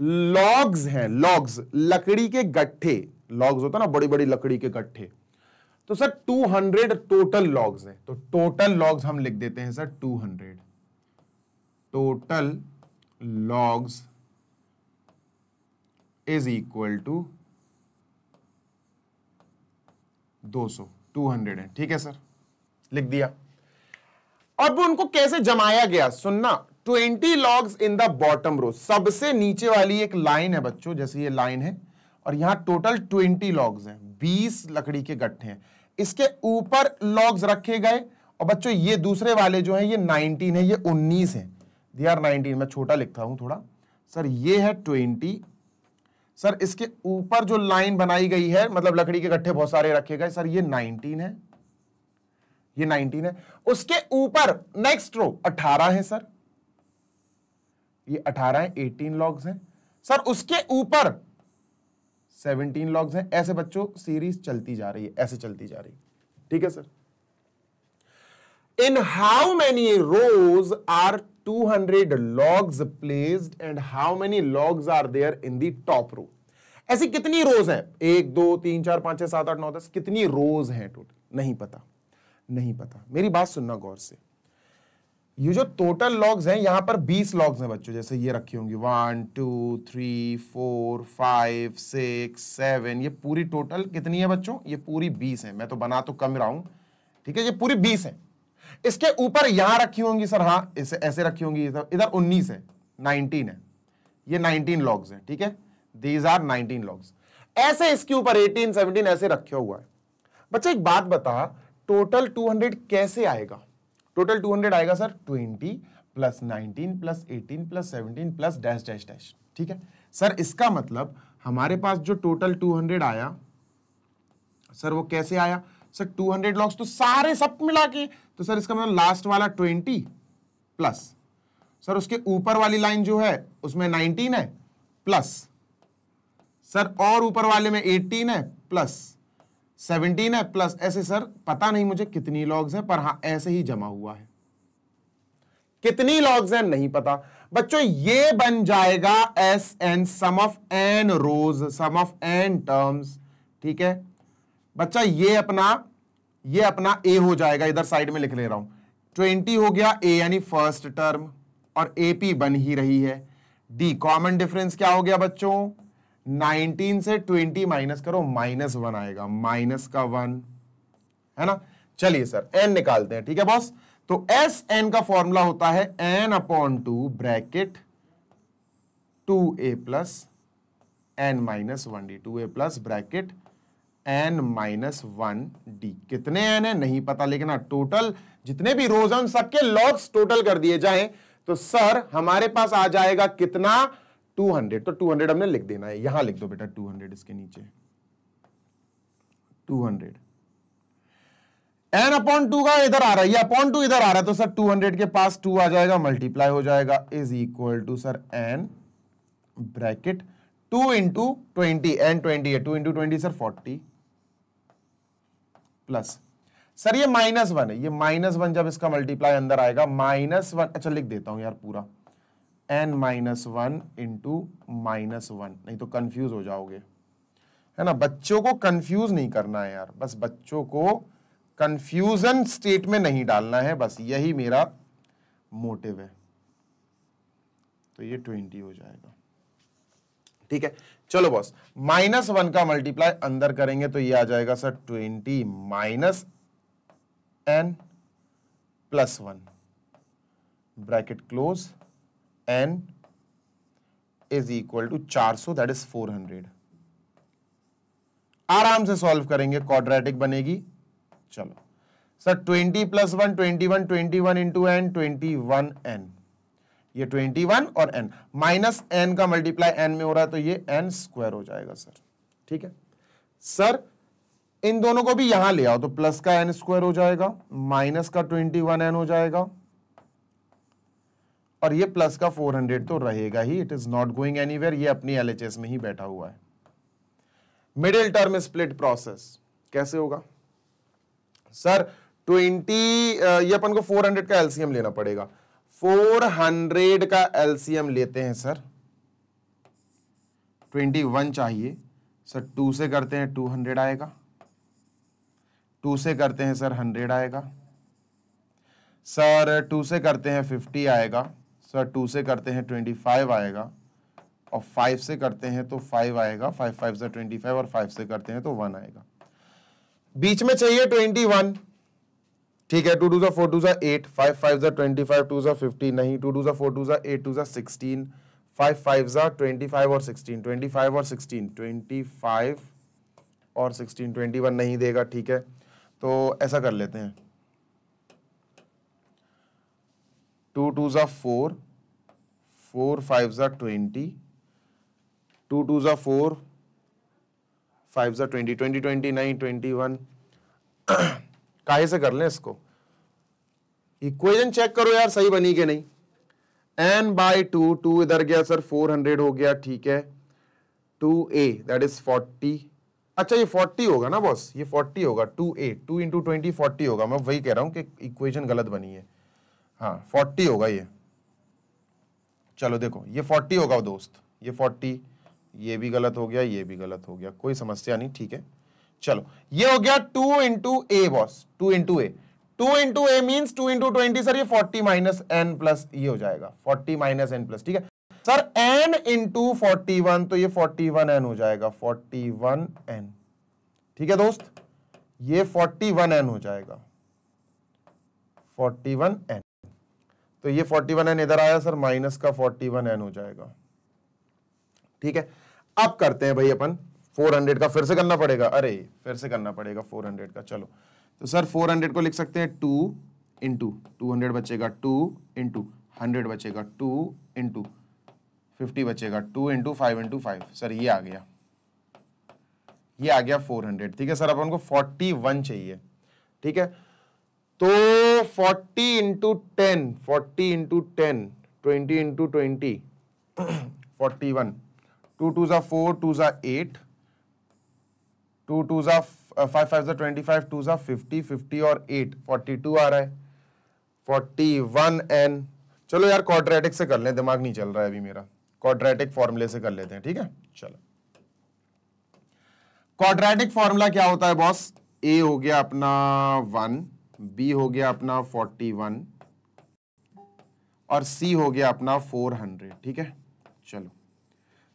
लॉग्स हैं, लॉग्स लकड़ी के गट्ठे, लॉग्स होता है ना बड़ी बड़ी लकड़ी के गट्ठे। तो sir two hundred total logs हैं, तो टोटल लॉग्स हम लिख देते हैं sir two hundred. Total logs is equal to दो सौ, टू हंड्रेड है। ठीक है सर, लिख दिया। अब उनको कैसे जमाया गया सुनना। Twenty logs in the bottom row, सबसे नीचे वाली एक लाइन है बच्चों, जैसे ये लाइन है और यहाँ टोटल ट्वेंटी लॉग्स हैं, बीस लकड़ी के गट्ठे हैं। इसके ऊपर लॉग्स रखे गए और बच्चों ये दूसरे वाले जो हैं ये नाइनटीन है, ये उन्नीस है, दे आर नाइनटीन। मैं छोटा लिखता हूँ थोड़ा सर, ये है ट्वेंटी सर, इसके ऊपर जो लाइन बनाई गई है मतलब लकड़ी के गट्ठे बहुत सारे रखे गए सर, ये नाइनटीन है, ये नाइनटीन है। उसके ऊपर नेक्स्ट रो अठारह है सर, ये अठारह है, अठारह लॉग्स हैं सर। उसके ऊपर सत्रह लॉग्स हैं। ऐसे बच्चों सीरीज चलती जा रही है, ऐसे चलती जा रही है। ठीक है sir, in how many rows are two hundred logs placed and how many logs are there in the top row. ऐसी कितनी रोज हैं? एक दो तीन चार पांच छह सात आठ नौ दस, कितनी रोज हैं टोटल? नहीं पता, नहीं पता। मेरी बात सुनना गौर से, ये जो टोटल लॉग्स हैं यहाँ पर बीस लॉग्स हैं बच्चों, जैसे ये रखी होंगी one two three four five six seven, ये पूरी टोटल कितनी है बच्चों? ये पूरी बीस है। मैं तो बना तो कम रहा हूँ, ठीक है, ये पूरी बीस है। इसके ऊपर यहाँ रखी होंगी सर, हाँ ऐसे ऐसे रखी होंगी, इधर उन्नीस है, नाइनटीन है, ये नाइनटीन लॉग्स हैं। ठीक है, दीज आर नाइनटीन लॉग्स। ऐसे इसके ऊपर एटीन सेवनटीन ऐसे रखे हुआ है। बच्चा एक बात बता, टोटल टू हंड्रेड कैसे आएगा? टोटल टू हंड्रेड आएगा sir twenty plus nineteen plus eighteen plus seventeen plus dash dash dash. ठीक है सर, इसका मतलब हमारे पास जो टोटल टू हंड्रेड आया सर वो कैसे आया सर? टू हंड्रेड लॉग्स तो सारे सब मिला के, तो सर इसका मतलब लास्ट वाला ट्वेंटी प्लस सर उसके ऊपर वाली लाइन जो है उसमें नाइनटीन है प्लस सर और ऊपर वाले में एटीन है प्लस सेवनटीन है प्लस, ऐसे सर पता नहीं मुझे कितनी लॉग्स हैं, पर हाँ ऐसे ही जमा हुआ है। कितनी लॉग्स हैं नहीं पता बच्चों। ये बन जाएगा S N, sum of N rows, sum of N terms. ठीक है बच्चा, ये अपना ये अपना ए हो जाएगा, इधर साइड में लिख ले रहा हूं, ट्वेंटी हो गया ए यानी फर्स्ट टर्म, और ए पी बन ही रही है डी। कॉमन डिफरेंस क्या हो गया बच्चों? नाइनटीन से ट्वेंटी माइनस करो, माइनस वन आएगा, माइनस का वन है ना। चलिए सर एन निकालते हैं। ठीक है बॉस, तो एस एन का फॉर्मूला होता है N upon two bracket two a plus n minus one d, two a plus bracket n minus one d. कितने एन है नहीं पता, लेकिन टोटल जितने भी रोज हैं सबके लॉग्स टोटल कर दिए जाए तो सर हमारे पास आ जाएगा कितना? Two hundred. तो टू हंड्रेड हमने लिख देना है, यहां लिख दो बेटा टू हंड्रेड, इसके नीचे two hundred. n upon two का इधर आ रहा है, ये अपॉन टू इधर आ रहा है, तो सर टू हंड्रेड के पास टू आ जाएगा, मल्टीप्लाई हो जाएगा, is equal to sir n bracket two into twenty, n twenty है, two into twenty sir forty plus sir ये माइनस वन है, ये माइनस वन जब इसका मल्टीप्लाई अंदर आएगा माइनस वन, अच्छा लिख देता हूं यार पूरा, N minus one into minus one, नहीं तो कंफ्यूज हो जाओगे, है ना। बच्चों को कंफ्यूज नहीं करना है यार, बस बच्चों को कंफ्यूजन स्टेट में नहीं डालना है, बस यही मेरा मोटिव है। तो ये ट्वेंटी हो जाएगा, ठीक है। चलो बॉस, माइनस वन का मल्टीप्लाई अंदर करेंगे तो ये आ जाएगा sir twenty minus N plus one, bracket close, N is equal to चार सौ दैट इज फोर हंड्रेड। आराम से सॉल्व करेंगे, क्वाड्रेटिक बनेगी। चलो sir twenty plus one twenty one, twenty one into n twenty one n, ये twenty one और n, minus n का मल्टीप्लाई एन में हो रहा है तो ये एन स्क्वायर हो जाएगा सर, ठीक है। सर इन दोनों को भी यहां ले आओ तो प्लस का एन स्क्वायर हो जाएगा, माइनस का ट्वेंटी वन एन हो जाएगा, और ये प्लस का फोर हंड्रेड तो रहेगा ही, it is not going anywhere, ये अपनी एलएचएस में ही बैठा हुआ है। मिडिल टर्म स्प्लिट प्रोसेस कैसे होगा सर? ट्वेंटी, ये अपन को फोर हंड्रेड का एलसीएम लेना पड़ेगा, फोर हंड्रेड का एलसीएम लेते हैं सर, ट्वेंटी वन चाहिए सर, टू से करते हैं टू हंड्रेड आएगा, टू से करते हैं सर हंड्रेड आएगा, सर टू से करते हैं फिफ्टी आएगा, सर टू से करते हैं ट्वेंटी फाइव आएगा, और फाइव से करते हैं तो फाइव आएगा, फाइव फाइव से ट्वेंटी फाइव, और फाइव से करते हैं तो वन आएगा। बीच में चाहिए ट्वेंटी वन, ठीक है। टू टू जा फोर, टू जा एट, फाइव फाइव जा ट्वेंटी फाइव, टू जा फिफ्टी नहीं, टू टू जा फोर, टू जा एट, टू जा सिक्सटीन, फाइव फाइव जा ट्वेंटी फाइव और सिक्सटीन, ट्वेंटी फाइव और सिक्सटीन, ट्वेंटी फाइव और सिक्सटीन, ट्वेंटी वन नहीं देगा, ठीक है। तो ऐसा कर लेते हैं, टू टू जा फोर, फोर फाइव जा ट्वेंटी, टू टू जा फोर, फाइव जा ट्वेंटी, ट्वेंटी ट्वेंटी नहीं, ट्वेंटी वन काहे से कर लें इसको, इक्वेशन चेक करो यार सही बनी कि नहीं। एन बाई टू, टू इधर गया सर फोर हंड्रेड हो गया, ठीक है। Two a that is forty, अच्छा ये फोर्टी होगा ना बॉस, ये फोर्टी होगा, two a, two into twenty forty होगा, मैं वही कह रहा हूं कि इक्वेशन गलत बनी है, हाँ फोर्टी होगा ये। चलो देखो ये फोर्टी होगा दोस्त, ये फोर्टी, ये भी गलत हो गया, ये भी गलत हो गया, कोई समस्या नहीं, ठीक है। चलो ये हो गया two into a boss, two into a, two into a means two into twenty sir, ये फोर्टी माइनस एन प्लस ये हो जाएगा, फोर्टी माइनस एन प्लस, ठीक है sir. N into forty one तो ये फोर्टी वन एन हो जाएगा, फोर्टी वन एन, ठीक है दोस्त, ये फोर्टी वन एन हो जाएगा, फोर्टी वन एन, तो ये फोर्टी वन एन इधर आया सर, माइनस का फोर्टी वन एन हो जाएगा, ठीक है। अब करते हैं भाई अपन फोर हंड्रेड का, फिर से करना पड़ेगा, अरे फिर से करना पड़ेगा फोर हंड्रेड का। चलो तो सर फोर हंड्रेड को लिख सकते हैं टू इंटू टू हंड्रेड बचेगा, टू इंटू हंड्रेड बचेगा, टू इंटू फिफ्टी बचेगा, two into five into five, sir ये आ गया, ये आ गया फोर हंड्रेड, ठीक है सर। अपन को फोर्टी वन चाहिए, ठीक है, तो forty into ten, forty into ten, twenty into twenty, forty one, two two जा फोर, टू जा एट, टू टू जा फाइव फाइव जा ट्वेंटी फाइव, टू जा फिफ्टी, फिफ्टी और एट फोर्टी टू आ रहा है, फोर्टी वन एन। चलो यार क्वाड्रेटिक से कर लें, दिमाग नहीं चल रहा है अभी मेरा, क्वाड्रेटिक फॉर्मूले से कर लेते हैं, ठीक है। चलो क्वाड्रेटिक फॉर्मूला क्या होता है बॉस? ए हो गया अपना वन, बी हो गया अपना फोर्टी वन और सी हो गया अपना फोर हंड्रेड, ठीक है। चलो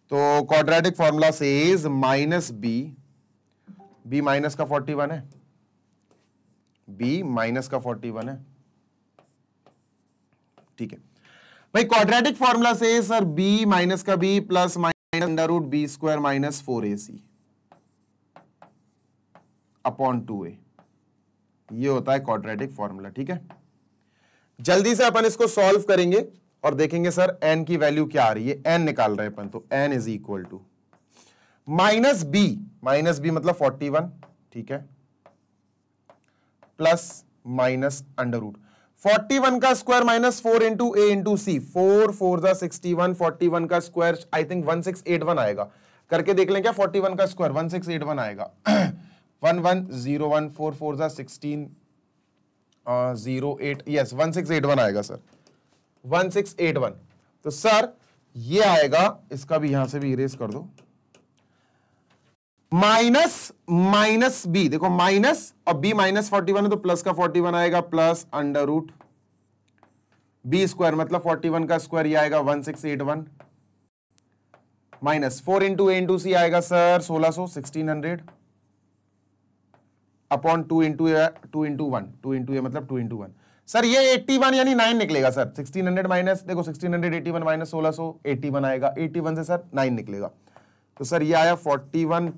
तो क्वाड्रेटिक फॉर्मूला से is minus b, b minus का फोर्टी वन है, b माइनस का फोर्टी वन है, ठीक है भाई। क्वाड्रेटिक फॉर्मूला से सर b माइनस का b plus minus under root B square minus four a c upon two a, ये होता है क्वाड्रेटिक फॉर्मूला, ठीक है। जल्दी से अपन इसको सॉल्व करेंगे और देखेंगे सर n की वैल्यू क्या आ रही है, n निकाल रहे हैं अपन, तो n is equal to minus b, minus B मतलब फोर्टी वन, ठीक है, plus minus under root forty one का स्क्वायर माइनस फोर इंटू ए इंटू सी, फोर फोर जा सिक्सटी वन, फोर्टी वन का square I think one six eight one आएगा, करके देख लें क्या, फोर्टी वन का square one six eight one आएगा, one one zero one, four four जा sixteen zero eight, yes one six eight one आएगा sir, one six eight one, तो सर ये आएगा, इसका भी यहां से भी इरेज कर दो, माइनस माइनस बी, देखो माइनस और बी माइनस फोर्टी वन है तो प्लस का फोर्टी वन आएगा, plus under root B square मतलब फोर्टी वन का स्क्वायर ये आएगा one six eight one, minus four into ए इंटू सी आएगा सर सोलह सो sixteen hundred upon two into two into one, two into a मतलब टू इंटू वन, सर ये इक्यासी यानी नौ निकलेगा सर, सोलह सौ माइनस देखो सोलह सौ इक्यासी माइनस सोलह सौ इक्यासी आएगा, इक्यासी से सर नौ निकलेगा, तो सर ये आया इकतालीस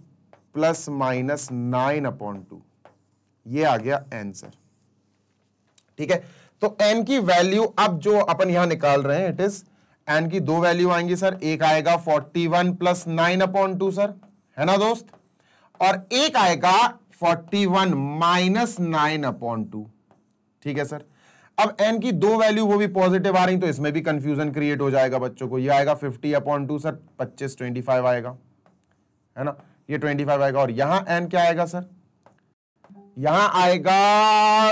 plus minus nine upon two, ये आ गया आंसर। ठीक है, तो n की वैल्यू अब जो अपन यहां निकाल रहे हैं, इट इज n की दो वैल्यू आएंगी सर, एक आएगा इकतालीस plus nine upon two sir, है ना दोस्त, और एक आएगा इकतालीस माइनस नाइन अपॉन टू। ठीक है सर, अब n की दो वैल्यू वो भी पॉजिटिव आ रही तो इसमें भी कंफ्यूजन क्रिएट हो जाएगा बच्चों को, ये आएगा पचास अपॉन टू सर, पच्चीस पच्चीस आएगा, है ना, ये पच्चीस आएगा, और यहां n क्या आएगा सर, यहां आएगा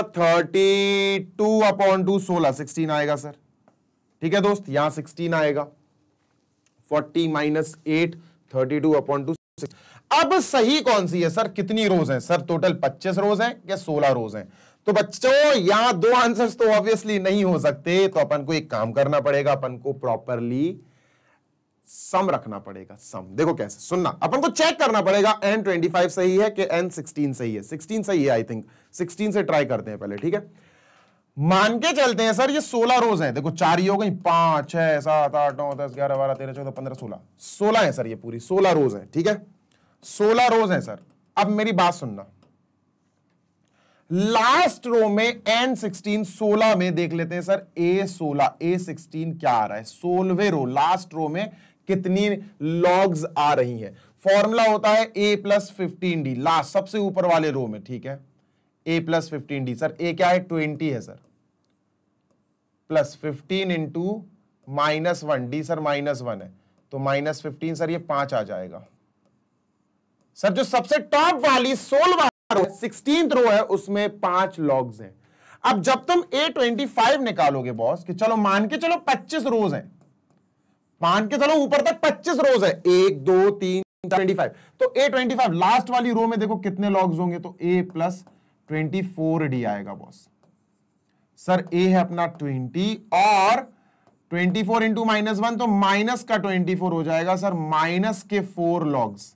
बत्तीस अपॉन टू सोलह, सोलह आएगा सर। ठीक है दोस्त, यहां सोलह आएगा, चालीस माइनस एट बत्तीस अपॉन टू। अब सही कौन सी है सर, कितनी रोज हैं सर, टोटल पच्चीस रोज हैं या सोलह रोज हैं, तो बच्चों यहां दो आंसर्स तो ऑब्वियसली नहीं हो सकते, तो अपन को एक काम करना पड़ेगा, अपन को प्रॉपरली सम रखना पड़ेगा। सम देखो कैसे, सुनना, अपन को चेक करना पड़ेगा एन ट्वेंटी फाइव सही है कि एन सिक्सटीन सही है, सिक्सटीन सही है आई थिंक, सिक्सटीन से ट्राई करते हैं पहले। ठीक है, मान के चलते हैं सर ये सोलह रोज हैं, देखो चार ही हो गई, पांच छह सात आठ नौ दस ग्यारह बारह तेरह चौदह पंद्रह सोलह, सोलह है सर, ये पूरी सोलह रोज है। ठीक है, सोलह रोज है सर, अब मेरी बात सुनना, लास्ट रो में एन सिक्सटीन सोलह में देख लेते हैं सर, ए सोलह ए सिक्सटीन क्या आ रहा है, सोलहवें रो लास्ट रो में कितनी लॉग्स आ रही है, फॉर्मूला होता है a plus fifteen d last सबसे ऊपर वाले रो में। ठीक है, a plus fifteen d sir, a क्या है ट्वेंटी है sir, plus fifteen into minus one d sir minus one है तो माइनस फिफ्टीन सर ये पांच आ जाएगा सर। जो सबसे टॉप वाली सोलह सिक्सटीन्थ रो है उसमें पांच लॉग्स हैं। अब जब तुम ए ट्वेंटी फाइव निकालोगे बॉस कि चलो मान के चलो पच्चीस रोज हैं, मान के चलो ऊपर तक पच्चीस रोज है, एक दो तीन पच्चीस, तो ए ट्वेंटी फाइव लास्ट वाली रो में देखो कितने लॉग्स होंगे, तो a plus twenty four d आएगा बॉस। सर ए है अपना ट्वेंटी और twenty four into minus one तो माइनस का ट्वेंटी फोर हो जाएगा सर, माइनस के फोर लॉग्स,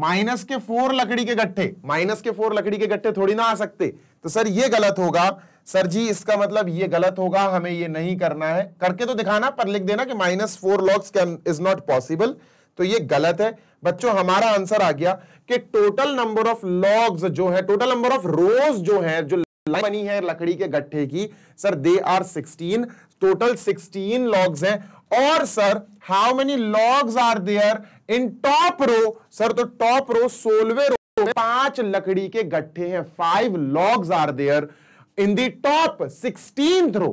माइनस के फोर लकड़ी के गट्ठे, माइनस के फोर लकड़ी के गट्ठे थोड़ी ना आ सकते, तो सर ये गलत होगा सर जी, इसका मतलब ये गलत होगा, हमें ये नहीं करना है, करके तो दिखाना पर लिख देना कि minus four logs can is not possible, तो ये गलत है बच्चों। हमारा आंसर आ गया कि टोटल नंबर ऑफ लॉग्स जो है, टोटल नंबर ऑफ रोज जो है, जो लाइन बनी है लकड़ी के गट्ठे की sir, they are sixteen, total sixteen logs हैं। और sir how many logs are there in top row sir, तो टॉप रो सोलवे रो में पांच लकड़ी के गट्ठे हैं, five logs are there in the top sixteenth row.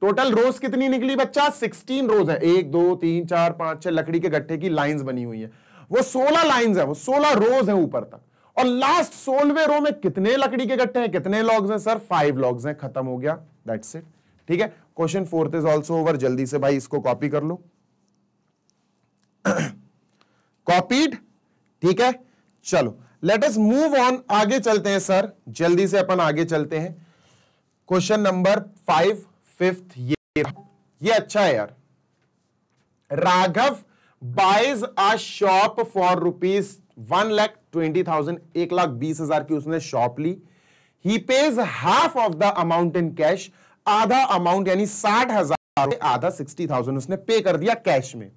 Total rows कितनी निकली बच्चा, सिक्सटीन रोज है, एक दो तीन चार पांच छह लकड़ी के गट्ठे की लाइंस बनी हुई है, वो सोलह लाइंस है, वो सोलह रोज है ऊपर तक, और लास्ट सोलवे रो में कितने लकड़ी के गट्ठे हैं, कितने लॉग्स हैं सर, फाइव लॉग्स हैं, खत्म हो गया, दैट्स इट। ठीक है, question fourth is also over, जल्दी से भाई इसको कॉपी कर लो, कॉपीड। ठीक है, चलो लेट अस मूव ऑन, आगे चलते हैं सर, जल्दी से अपन आगे चलते हैं, क्वेश्चन नंबर फाइव फिफ्थ, ये ये अच्छा है यार। Raghav buys a shop for rupees one lakh twenty thousand, एक लाख बीस हजार की उसने शॉप ली, he pays half of the amount in cash, आधा अमाउंट यानी साठ हजार आधा सिक्सटी थाउजेंड उसने पे कर दिया कैश में,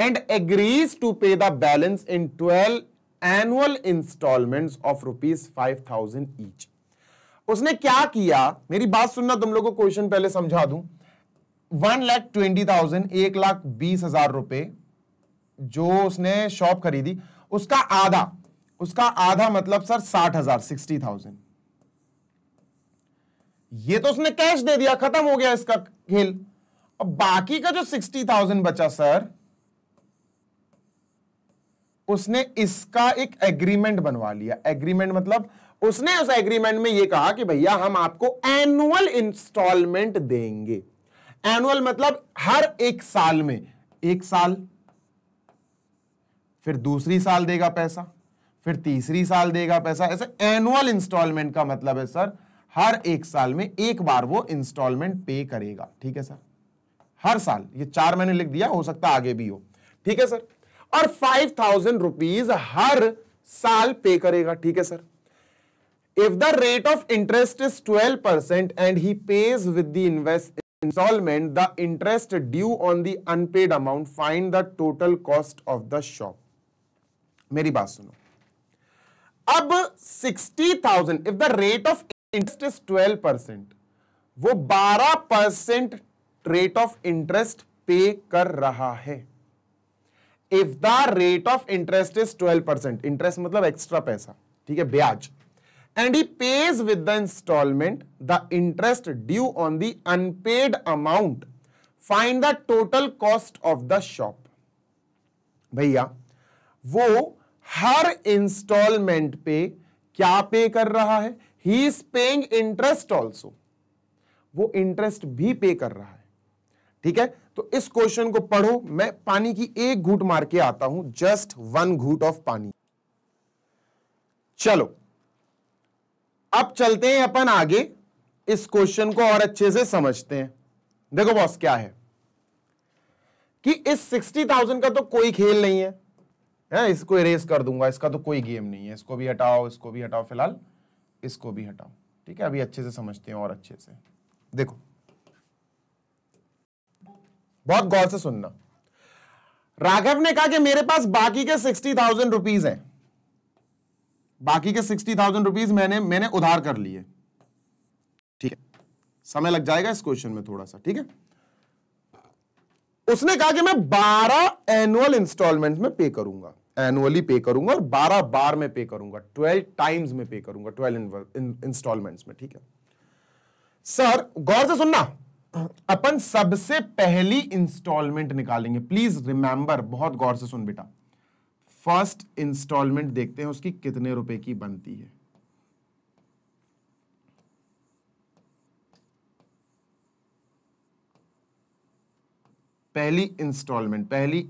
and agrees to pay the balance in twelve annual instalments of rupees five thousand each. उसने क्या किया, मेरी बात सुनना, तुम लोगों को क्वेश्चन पहले समझा दूं, वन लाख ट्वेंटी थाउजेंड एक लाख बीस हजार रुपए जो उसने शॉप खरीदी उसका आधा, उसका आधा मतलब सर साठ हजार सिक्सटी थाउजेंड, ये तो उसने कैश दे दिया, खत्म हो गया इसका खेल। अब बाकी का जो सिक्सटी थाउजेंड बचा सर, उसने इसका एक एग्रीमेंट बनवा लिया, एग्रीमेंट मतलब उसने उस एग्रीमेंट में ये कहा कि भैया हम आपको एनुअल इंस्टॉलमेंट देंगे, एनुअल मतलब हर एक साल में एक साल, फिर दूसरी साल देगा पैसा, फिर तीसरी साल देगा पैसा, ऐसे एनुअल इंस्टॉलमेंट का मतलब है सर हर एक साल में एक बार वो इंस्टॉलमेंट पे करेगा। ठीक है सर, हर साल, ये चार महीने लिख दिया, हो सकता आगे भी हो। ठीक है सर, और फाइव थाउजेंड रुपीज हर साल पे करेगा। ठीक है sir, if the rate of interest is twelve percent and he pays with the invest installment the interest due on the unpaid amount, find the total cost of the shop. मेरी बात सुनो, अब sixty thousand if the rate of interest is twelve percent, वो twelve percent rate of interest pay कर रहा है। if the rate of interest is twelve percent, interest मतलब extra पैसा, ठीक है, ब्याज, and he pays with the installment the interest due on the unpaid amount, find the total cost of the shop. भैया वो हर इंस्टॉलमेंट पे क्या पे कर रहा है? he is paying interest also, वो इंटरेस्ट भी पे कर रहा है। ठीक है, तो इस क्वेश्चन को पढ़ो, मैं पानी की एक घूंट मार के आता हूं, जस्ट वन घूंट ऑफ पानी। चलो अब चलते हैं अपन आगे, इस क्वेश्चन को और अच्छे से समझते हैं। देखो बॉस क्या है कि इस साठ हज़ार का तो कोई खेल नहीं है, है इसको इरेज कर दूंगा, इसका तो कोई गेम नहीं है, इसको भी हटाओ, इसको भी हटाओ, फिलहाल इसको भी हटाओ। ठीक है, अभी अच्छे से समझते हैं और अच्छे से देखो, बहुत गौर से सुनना। राघव ने कहा कि मेरे पास बाकी के सिक्सटी थाउजेंड रुपीज है, बाकी के सिक्सटी थाउजेंड रुपीज मैंने मैंने उधार कर लिए। ठीक है, समय लग जाएगा इस क्वेश्चन में थोड़ा सा। ठीक है, उसने कहा कि मैं बारह एनुअल इंस्टॉलमेंट में पे करूंगा, एनुअली पे करूंगा, और बारह बार में पे करूंगा, ट्वेल्व टाइम्स में पे करूंगा, ट्वेल्व इंस्टॉलमेंट्स में। ठीक है सर, गौर से सुनना, अपन सबसे पहली इंस्टॉलमेंट निकालेंगे, प्लीज रिमेंबर, बहुत गौर से सुन बेटा। फर्स्ट इंस्टॉलमेंट देखते हैं उसकी कितने रुपए की बनती है। पहली इंस्टॉलमेंट पहली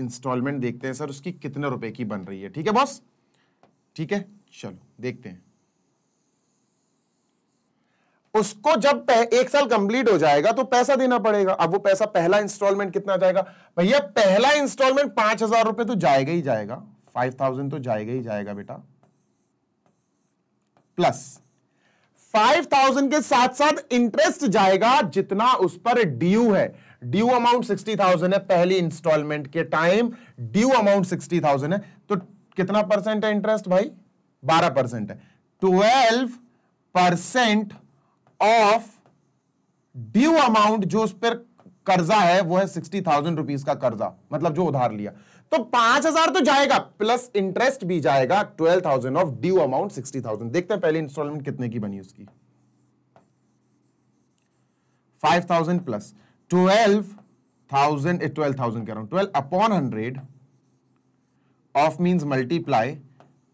इंस्टॉलमेंट देखते हैं सर उसकी कितने रुपए की बन रही है। ठीक है बॉस, ठीक है, चलो देखते हैं उसको। जब एक साल कंप्लीट हो जाएगा तो पैसा देना पड़ेगा। अब वो पैसा, पहला इंस्टॉलमेंट कितना जाएगा? भैया पहला इंस्टॉलमेंट पांच हजार रुपए तो जाएगा ही जाएगा, फाइव थाउजेंड तो जाएगा ही जाएगा बेटा। प्लस फाइव थाउजेंड के साथ साथ इंटरेस्ट जाएगा जितना उस पर ड्यू है। ड्यू अमाउंट सिक्सटी थाउजेंड है, पहली इंस्टॉलमेंट के time due amount sixty thousand है, तो कितना परसेंट है इंटरेस्ट भाई? बारह परसेंट है। Twelve percent of due amount, जो उस पर कर्जा है वो है सिक्सटी थाउजेंड रुपीज का कर्जा, मतलब जो उधार लिया, तो पांच हजार तो जाएगा प्लस इंटरेस्ट भी जाएगा, twelve thousand of due amount sixty thousand. देखते हैं पहली इंस्टॉलमेंट कितने की बनी उसकी। Five thousand plus twelve thousand twelve thousand कह रहा हूं twelve upon hundred of means multiply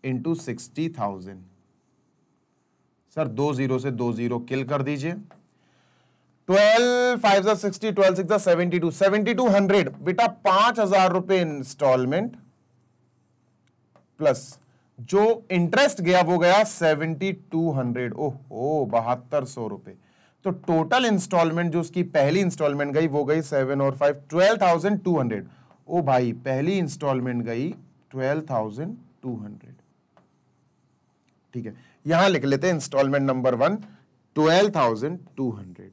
into sixty thousand. Sir दो जीरो से दो जीरो किल कर दीजिए। ट्वेल्व फाइव सा सिक्सटी, ट्वेल्व सिक्स सा seventy two, seventy two hundred बेटा पांच हजार रुपए इंस्टॉलमेंट प्लस जो इंटरेस्ट गया वो गया सेवेंटी टू हंड्रेड ओहो बहत्तर सौ रुपए। तो टोटल इंस्टॉलमेंट जो उसकी पहली इंस्टॉलमेंट गई वो गई सेवन और five twelve thousand two hundred. ओ भाई पहली इंस्टॉलमेंट गई ट्वेल्व थाउजेंड टू हंड्रेड। ठीक है, यहां लिख लेते हैं instalment number one twelve thousand two hundred.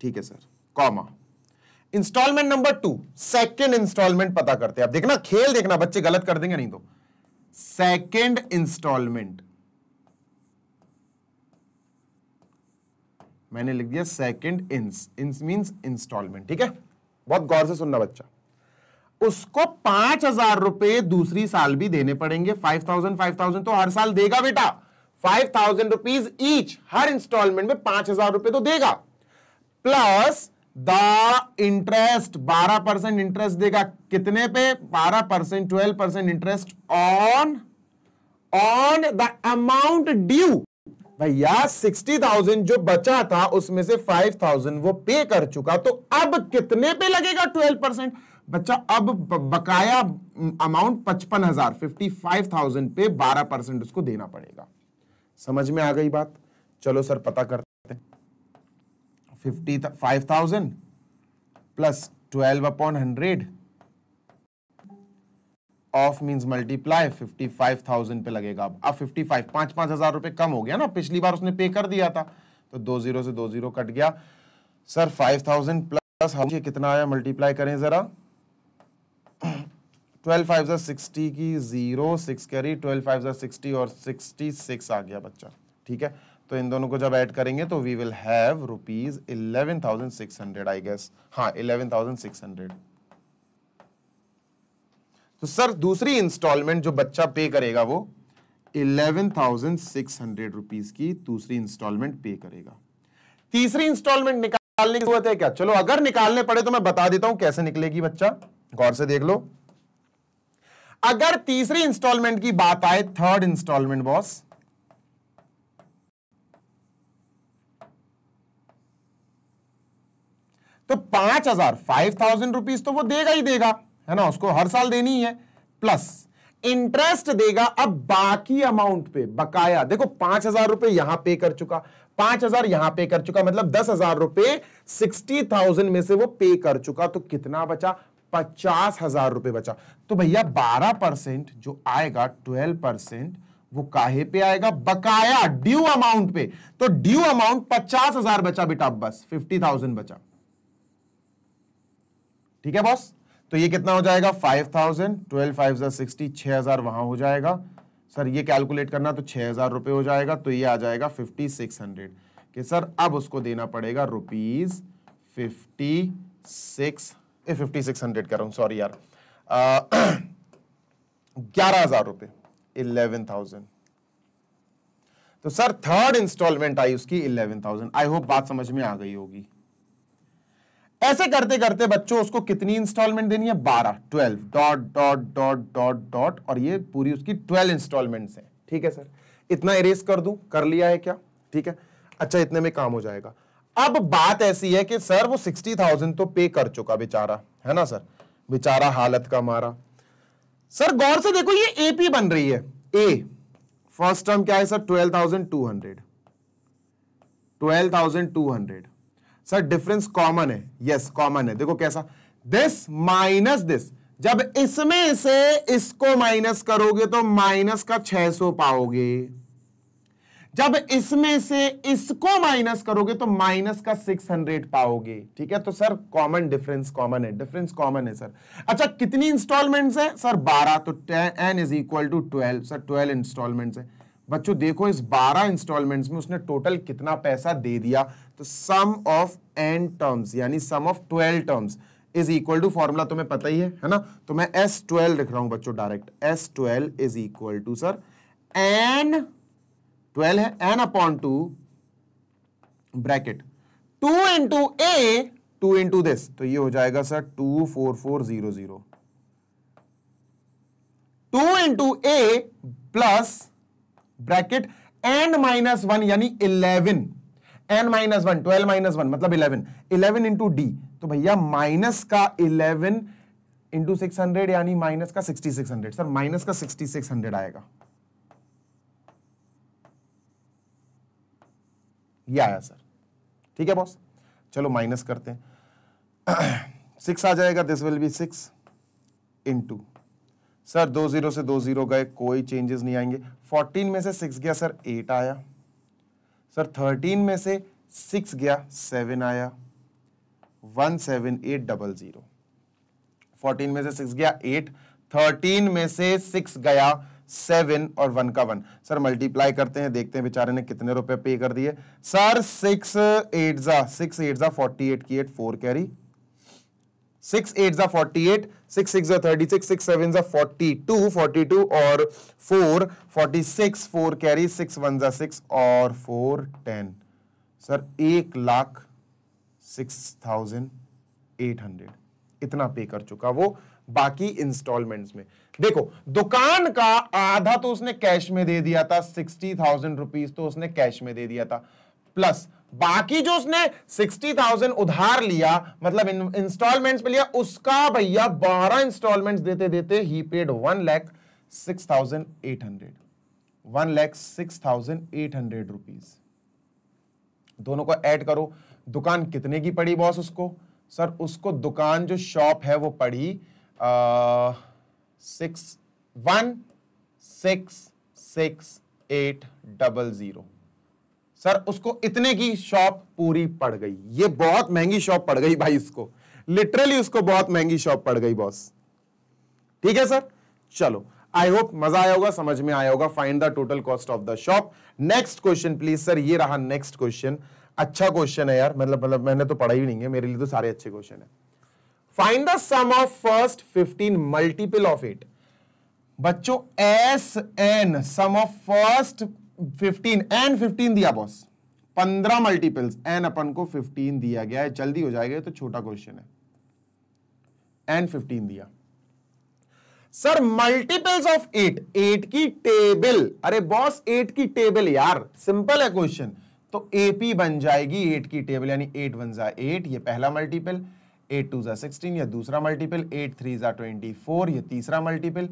ठीक है sir, comma. Instalment number two, second instalment पता करते हैं। आप देखना, खेल देखना, बच्चे गलत कर देंगे नहीं तो। सेकंड इंस्टॉलमेंट मैंने लिख दिया सेकंड इंस, इंस मींस इंस्टॉलमेंट। ठीक है, बहुत गौर से सुनना बच्चा। उसको पांच हजार रुपए दूसरी साल भी देने पड़ेंगे। फाइव थाउजेंड फाइव थाउजेंड तो हर साल देगा बेटा, फाइव थाउजेंड रुपीज ईच, हर इंस्टॉलमेंट में पांच हजार रुपए तो देगा, प्लस द इंटरेस्ट, बारह परसेंट इंटरेस्ट देगा। कितने पे? बारह percent, twelve percent interest on on the amount due. भैया सिक्सटी थाउजेंड जो बचा था उसमें से फाइव थाउजेंड वो पे कर चुका, तो अब कितने पे लगेगा ट्वेल्व परसेंट बच्चा? अब बकाया अमाउंट पचपन हजार फिफ्टी फाइव थाउजेंड पे बारह परसेंट उसको देना पड़ेगा। समझ में आ गई बात? चलो सर पता करते हैं। Fifty five thousand plus twelve upon hundred of means multiply fifty five thousand पे लगेगा। अब अब फिफ्टी फाइव पांच पांच हजार रुपए कम हो गया ना, पिछली बार उसने पे कर दिया था तो दो जीरो से दो जीरो कट गया। सर फाइव थाउजेंड प्लस ये कितना आया मल्टीप्लाई करें जरा, ट्वेल्व फाइव जार सिक्सटी की जीरो सिक्स करी, ट्वेल्व फाइव जार सिक्सटी और सिक्सटी सिक्स आ गया बच्चा। ठीक है, तो इन दोनों को जब ऐड करेंगे तो we will have rupees eleven thousand six hundred I guess. हाँ इलेवन थाउजेंड सिक्स हंड्रेड। तो सर दूसरी इंस्टॉलमेंट जो बच्चा पे करेगा वो eleven thousand six hundred rupees की दूसरी इंस्टॉलमेंट पे करेगा। तीसरी इंस्टॉलमेंट निकालने की जरूरत है क्या? चलो अगर निकालने पड़े तो मैं बता देता हूं कैसे निकलेगी बच्चा, गौर से देख लो। अगर तीसरी इंस्टॉलमेंट की बात आए, थर्ड इंस्टॉलमेंट बॉस, तो पांच हजार फाइव थाउजेंड रुपीज तो वो देगा ही देगा है ना, उसको हर साल देनी है, प्लस इंटरेस्ट देगा। अब बाकी अमाउंट पे बकाया देखो पांच हजार रुपए यहां पे कर चुका, पांच हजार यहां पे कर चुका, मतलब दस हजार रुपए सिक्सटी थाउजेंड में से वो पे कर चुका, तो कितना बचा? पचास हजार रुपए बचा। तो भैया बारह परसेंट जो आएगा ट्वेल्व परसेंट वो काहे पे आएगा? बकाया ड्यू अमाउंट पे। तो ड्यू अमाउंट पचास हजार बचा बेटा, बस फिफ्टी थाउजेंड बचा। ठीक है बॉस, तो ये कितना हो जाएगा? फाइव थाउजेंड ट्वेल्व फाइव जार सिक्सटी, छह हजार वहां हो जाएगा। सर ये कैलकुलेट करना तो छह हजार रुपये हो जाएगा, तो ये आ जाएगा फिफ्टी सिक्स हंड्रेड कि सर अब उसको देना पड़ेगा rupees fifty six fifty six hundred कर रहा हूँ सॉरी यार, ग्यारह हजार रुपये, इलेवन थाउजेंड। तो सर थर्ड इंस्टॉलमेंट आई उसकी इलेवन थाउजेंड। आई होप बात समझ में आ गई होगी। ऐसे करते करते बच्चों उसको कितनी इंस्टॉलमेंट देनी है? बारह, twelve, dot dot dot dot dot, और ये पूरी उसकी ट्वेल्व इंस्टॉलमेंट्स हैं। ठीक है सर, इतना इरेज कर दूं, कर लिया है क्या? ठीक है, अच्छा इतने में काम हो जाएगा। अब बात ऐसी है कि सर वो सिक्सटी थाउजेंड तो पे कर चुका बेचारा है ना, सर बेचारा हालत का मारा। सर गौर से देखो ये एपी बन रही है। ए फर्स्ट टर्म क्या है sir? Twelve thousand two hundred, twelve thousand two hundred. Sir difference common है, यस कॉमन है। देखो कैसा, दिस माइनस दिस, जब इसमें से इसको माइनस करोगे तो माइनस का छह सौ पाओगे, जब इसमें से इसको माइनस करोगे तो माइनस का छह सौ पाओगे। ठीक है, तो सर कॉमन डिफरेंस कॉमन है, डिफरेंस कॉमन है सर। अच्छा कितनी इंस्टॉलमेंट्स है सर? बारह, तो ten is equal to twelve. Sir twelve instalments है बच्चों। देखो इस बारह इंस्टॉलमेंट्स में उसने टोटल कितना पैसा दे दिया, तो सम ऑफ एन टर्म्स यानी sum of twelve terms is equal to, formula तुम्हें पता ही है है ना, तो मैं एस ट्वेल्व लिख रहा हूं बच्चों direct. S twelve is equal to sir n twelve है, N upon two bracket two into a two into this, तो ये हो जाएगा sir two four four zero zero, two into ए plus bracket n minus one यानी eleven, n minus one, twelve minus one मतलब eleven, eleven into d, तो भैया minus का eleven into six hundred यानी माइनस का sixty six hundred. Sir minus का sixty six hundred आएगा, ये आया सर। ठीक है बॉस, चलो माइनस करते हैं, सिक्स आ जाएगा, this will be six into sir दो जीरो से दो जीरो गए, कोई चेंजेस नहीं आएंगे। फोर्टीन में से सिक्स गया सर एट आया, सर थर्टीन में से सिक्स गया सेवन आया, one seven eight double zero. Fourteen में से सिक्स गया एट, थर्टीन में से सिक्स गया सेवन और वन का वन। सर मल्टीप्लाई करते हैं, देखते हैं बेचारे ने कितने रुपए पे कर दिए। सर सिक्स एट जा सिक्स एट जा फोर्टी एट की eight four carry, six eight जा फोर्टी एट, सिक्स सिक्स जा थर्टी सिक्स, सिक्स सेवन जा फोर्टी टू, फोर्टी टू और four forty six, four carry, six one जा six और four ten. Sir एक lakh six thousand eight hundred इतना pay कर चुका वो बाकी इंस्टॉलमेंट्स में। देखो दुकान का आधा तो उसने कैश में दे दिया था, सिक्सटी थाउजेंड रुपीज तो उसने कैश में दे दिया था, प्लस बाकी जो उसने साठ हज़ार उधार लिया मतलब इंस्टॉलमेंट्स पे लिया, उसका भैया बारह इंस्टॉलमेंट्स देते देते ही paid one lakh six thousand eight hundred, one lakh six thousand eight hundred rupees. दोनों को ऐड करो, दुकान कितने की पड़ी बॉस उसको? सर उसको दुकान जो शॉप है वो पड़ी आ, six one six six eight double zero. Sir उसको इतने की शॉप पूरी पड़ गई, ये बहुत महंगी शॉप पड़ गई भाई, इसको लिटरली उसको बहुत महंगी शॉप पड़ गई बॉस। ठीक है सर, चलो आई होप मजा आया होगा, समझ में आया होगा। Find the total cost of the shop. Next question please sir, ये रहा नेक्स्ट क्वेश्चन। अच्छा क्वेश्चन है यार, मतलब मतलब मैंने तो पढ़ा ही नहीं है, मेरे लिए तो सारे अच्छे क्वेश्चन है। Find the sum of first fifteen multiple of eight. बच्चों S N sum of first fifteen, n fifteen दिया बॉस, पंद्रह मल्टीपल्स, एन अपन को फिफ्टीन दिया गया है, जल्दी हो जाएगा तो छोटा क्वेश्चन है। एन फिफ्टीन दिया sir, multiples of eight, eight की टेबल, अरे बॉस एट की टेबल यार, सिंपल है क्वेश्चन, तो एपी बन जाएगी एट की टेबल, यानी एट वन जा एट, ये पहला मल्टीपल, एट टू जा सिक्सटीन या दूसरा मल्टीपल, एट थ्री जा ट्वेंटी फोर ये तीसरा मल्टीपल,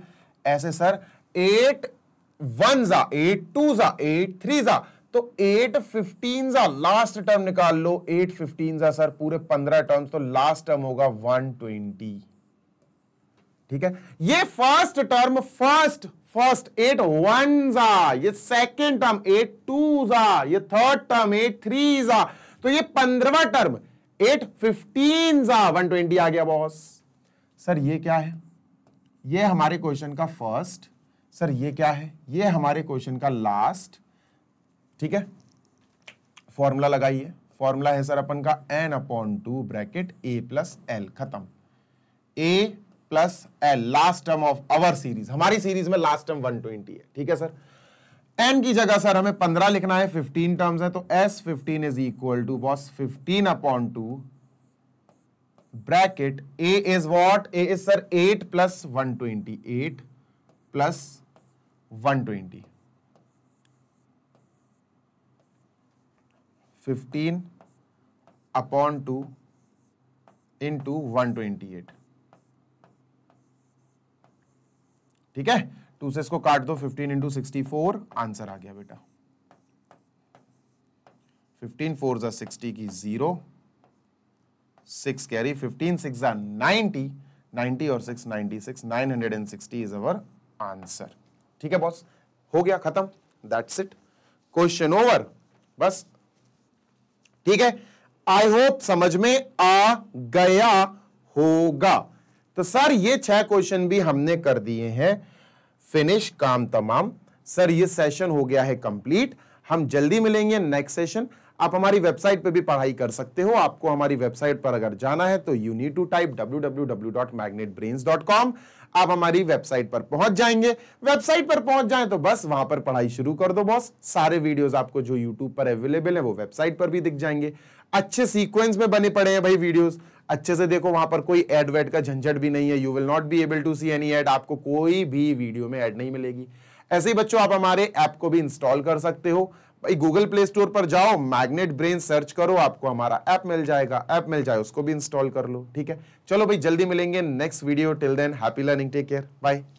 ऐसे सर एट वन जा एट, टू जा एट, थ्री जा, तो एट फिफ्टीन जा लास्ट टर्म निकाल लो, एट फिफ्टीन जा सर पूरे पंद्रह टर्म्स, तो लास्ट टर्म होगा वन ट्वेंटी। ठीक है, ये first term, first first eight one जा, ये सेकेंड टर्म एट टू जा, ये थर्ड टर्म एट थ्री जा, तो ये पंद्रहवा टर्म एट फिफ्टीन जा, वन ट्वेंटी आ गया बॉस। सर ये क्या है? ये हमारे क्वेश्चन का फर्स्ट, सर ये क्या है? ये हमारे क्वेश्चन का लास्ट। ठीक है, फॉर्मूला लगाइए, फॉर्मूला है सर अपन का n upon two bracket a plus l, खत्म, a plus l last term of our series, हमारी सीरीज में लास्ट टर्म वन ट्वेंटी है। ठीक है सर, एन की जगह सर हमें पंद्रह लिखना है, फिफ्टीन टर्म्स है, तो S fifteen is equal to boss fifteen upon two bracket a is what, a is sir eight plus one twenty, eight plus one twenty, fifteen upon two into one twenty eight. ठीक है, two से इसको काट दो, fifteen into sixty four answer आ गया बेटा, fifteen four जा सिक्सटी की zero, six carry, fifteen six जा नाइनटी, नाइनटी और six ninety six, nine hundred and sixty is our answer. ठीक है बॉस, हो गया खत्म, दैट्स इट, क्वेश्चन ओवर बस। ठीक है, आई होप समझ में आ गया होगा। तो सर ये छह क्वेश्चन भी हमने कर दिए हैं फिनिश, काम तमाम। सर ये सेशन हो गया है कंप्लीट, हम जल्दी मिलेंगे नेक्स्ट सेशन। आप हमारी वेबसाइट पे भी पढ़ाई कर सकते हो, आपको हमारी वेबसाइट पर अगर जाना है तो you need to type W W W dot magnet brains dot com, आप हमारी वेबसाइट पर पहुंच जाएंगे। वेबसाइट पर पहुंच जाएं तो बस वहां पर पढ़ाई शुरू कर दो बॉस, सारे वीडियोस आपको जो यूट्यूब पर अवेलेबल है वो वेबसाइट पर भी दिख जाएंगे, अच्छे सीक्वेंस में बने पड़े हैं भाई वीडियोस, अच्छे से देखो, वहां पर कोई एड वेड का झंझट भी नहीं है, you will not be able to see any ad, आपको कोई भी वीडियो में एड नहीं मिलेगी। ऐसे ही बच्चों आप हमारे ऐप को भी इंस्टॉल कर सकते हो भाई, गूगल प्ले स्टोर पर जाओ, मैग्नेट ब्रेन सर्च करो, आपको हमारा ऐप मिल जाएगा, ऐप मिल जाए उसको भी इंस्टॉल कर लो। ठीक है, चलो भाई जल्दी मिलेंगे next video, till then happy learning, take care, bye.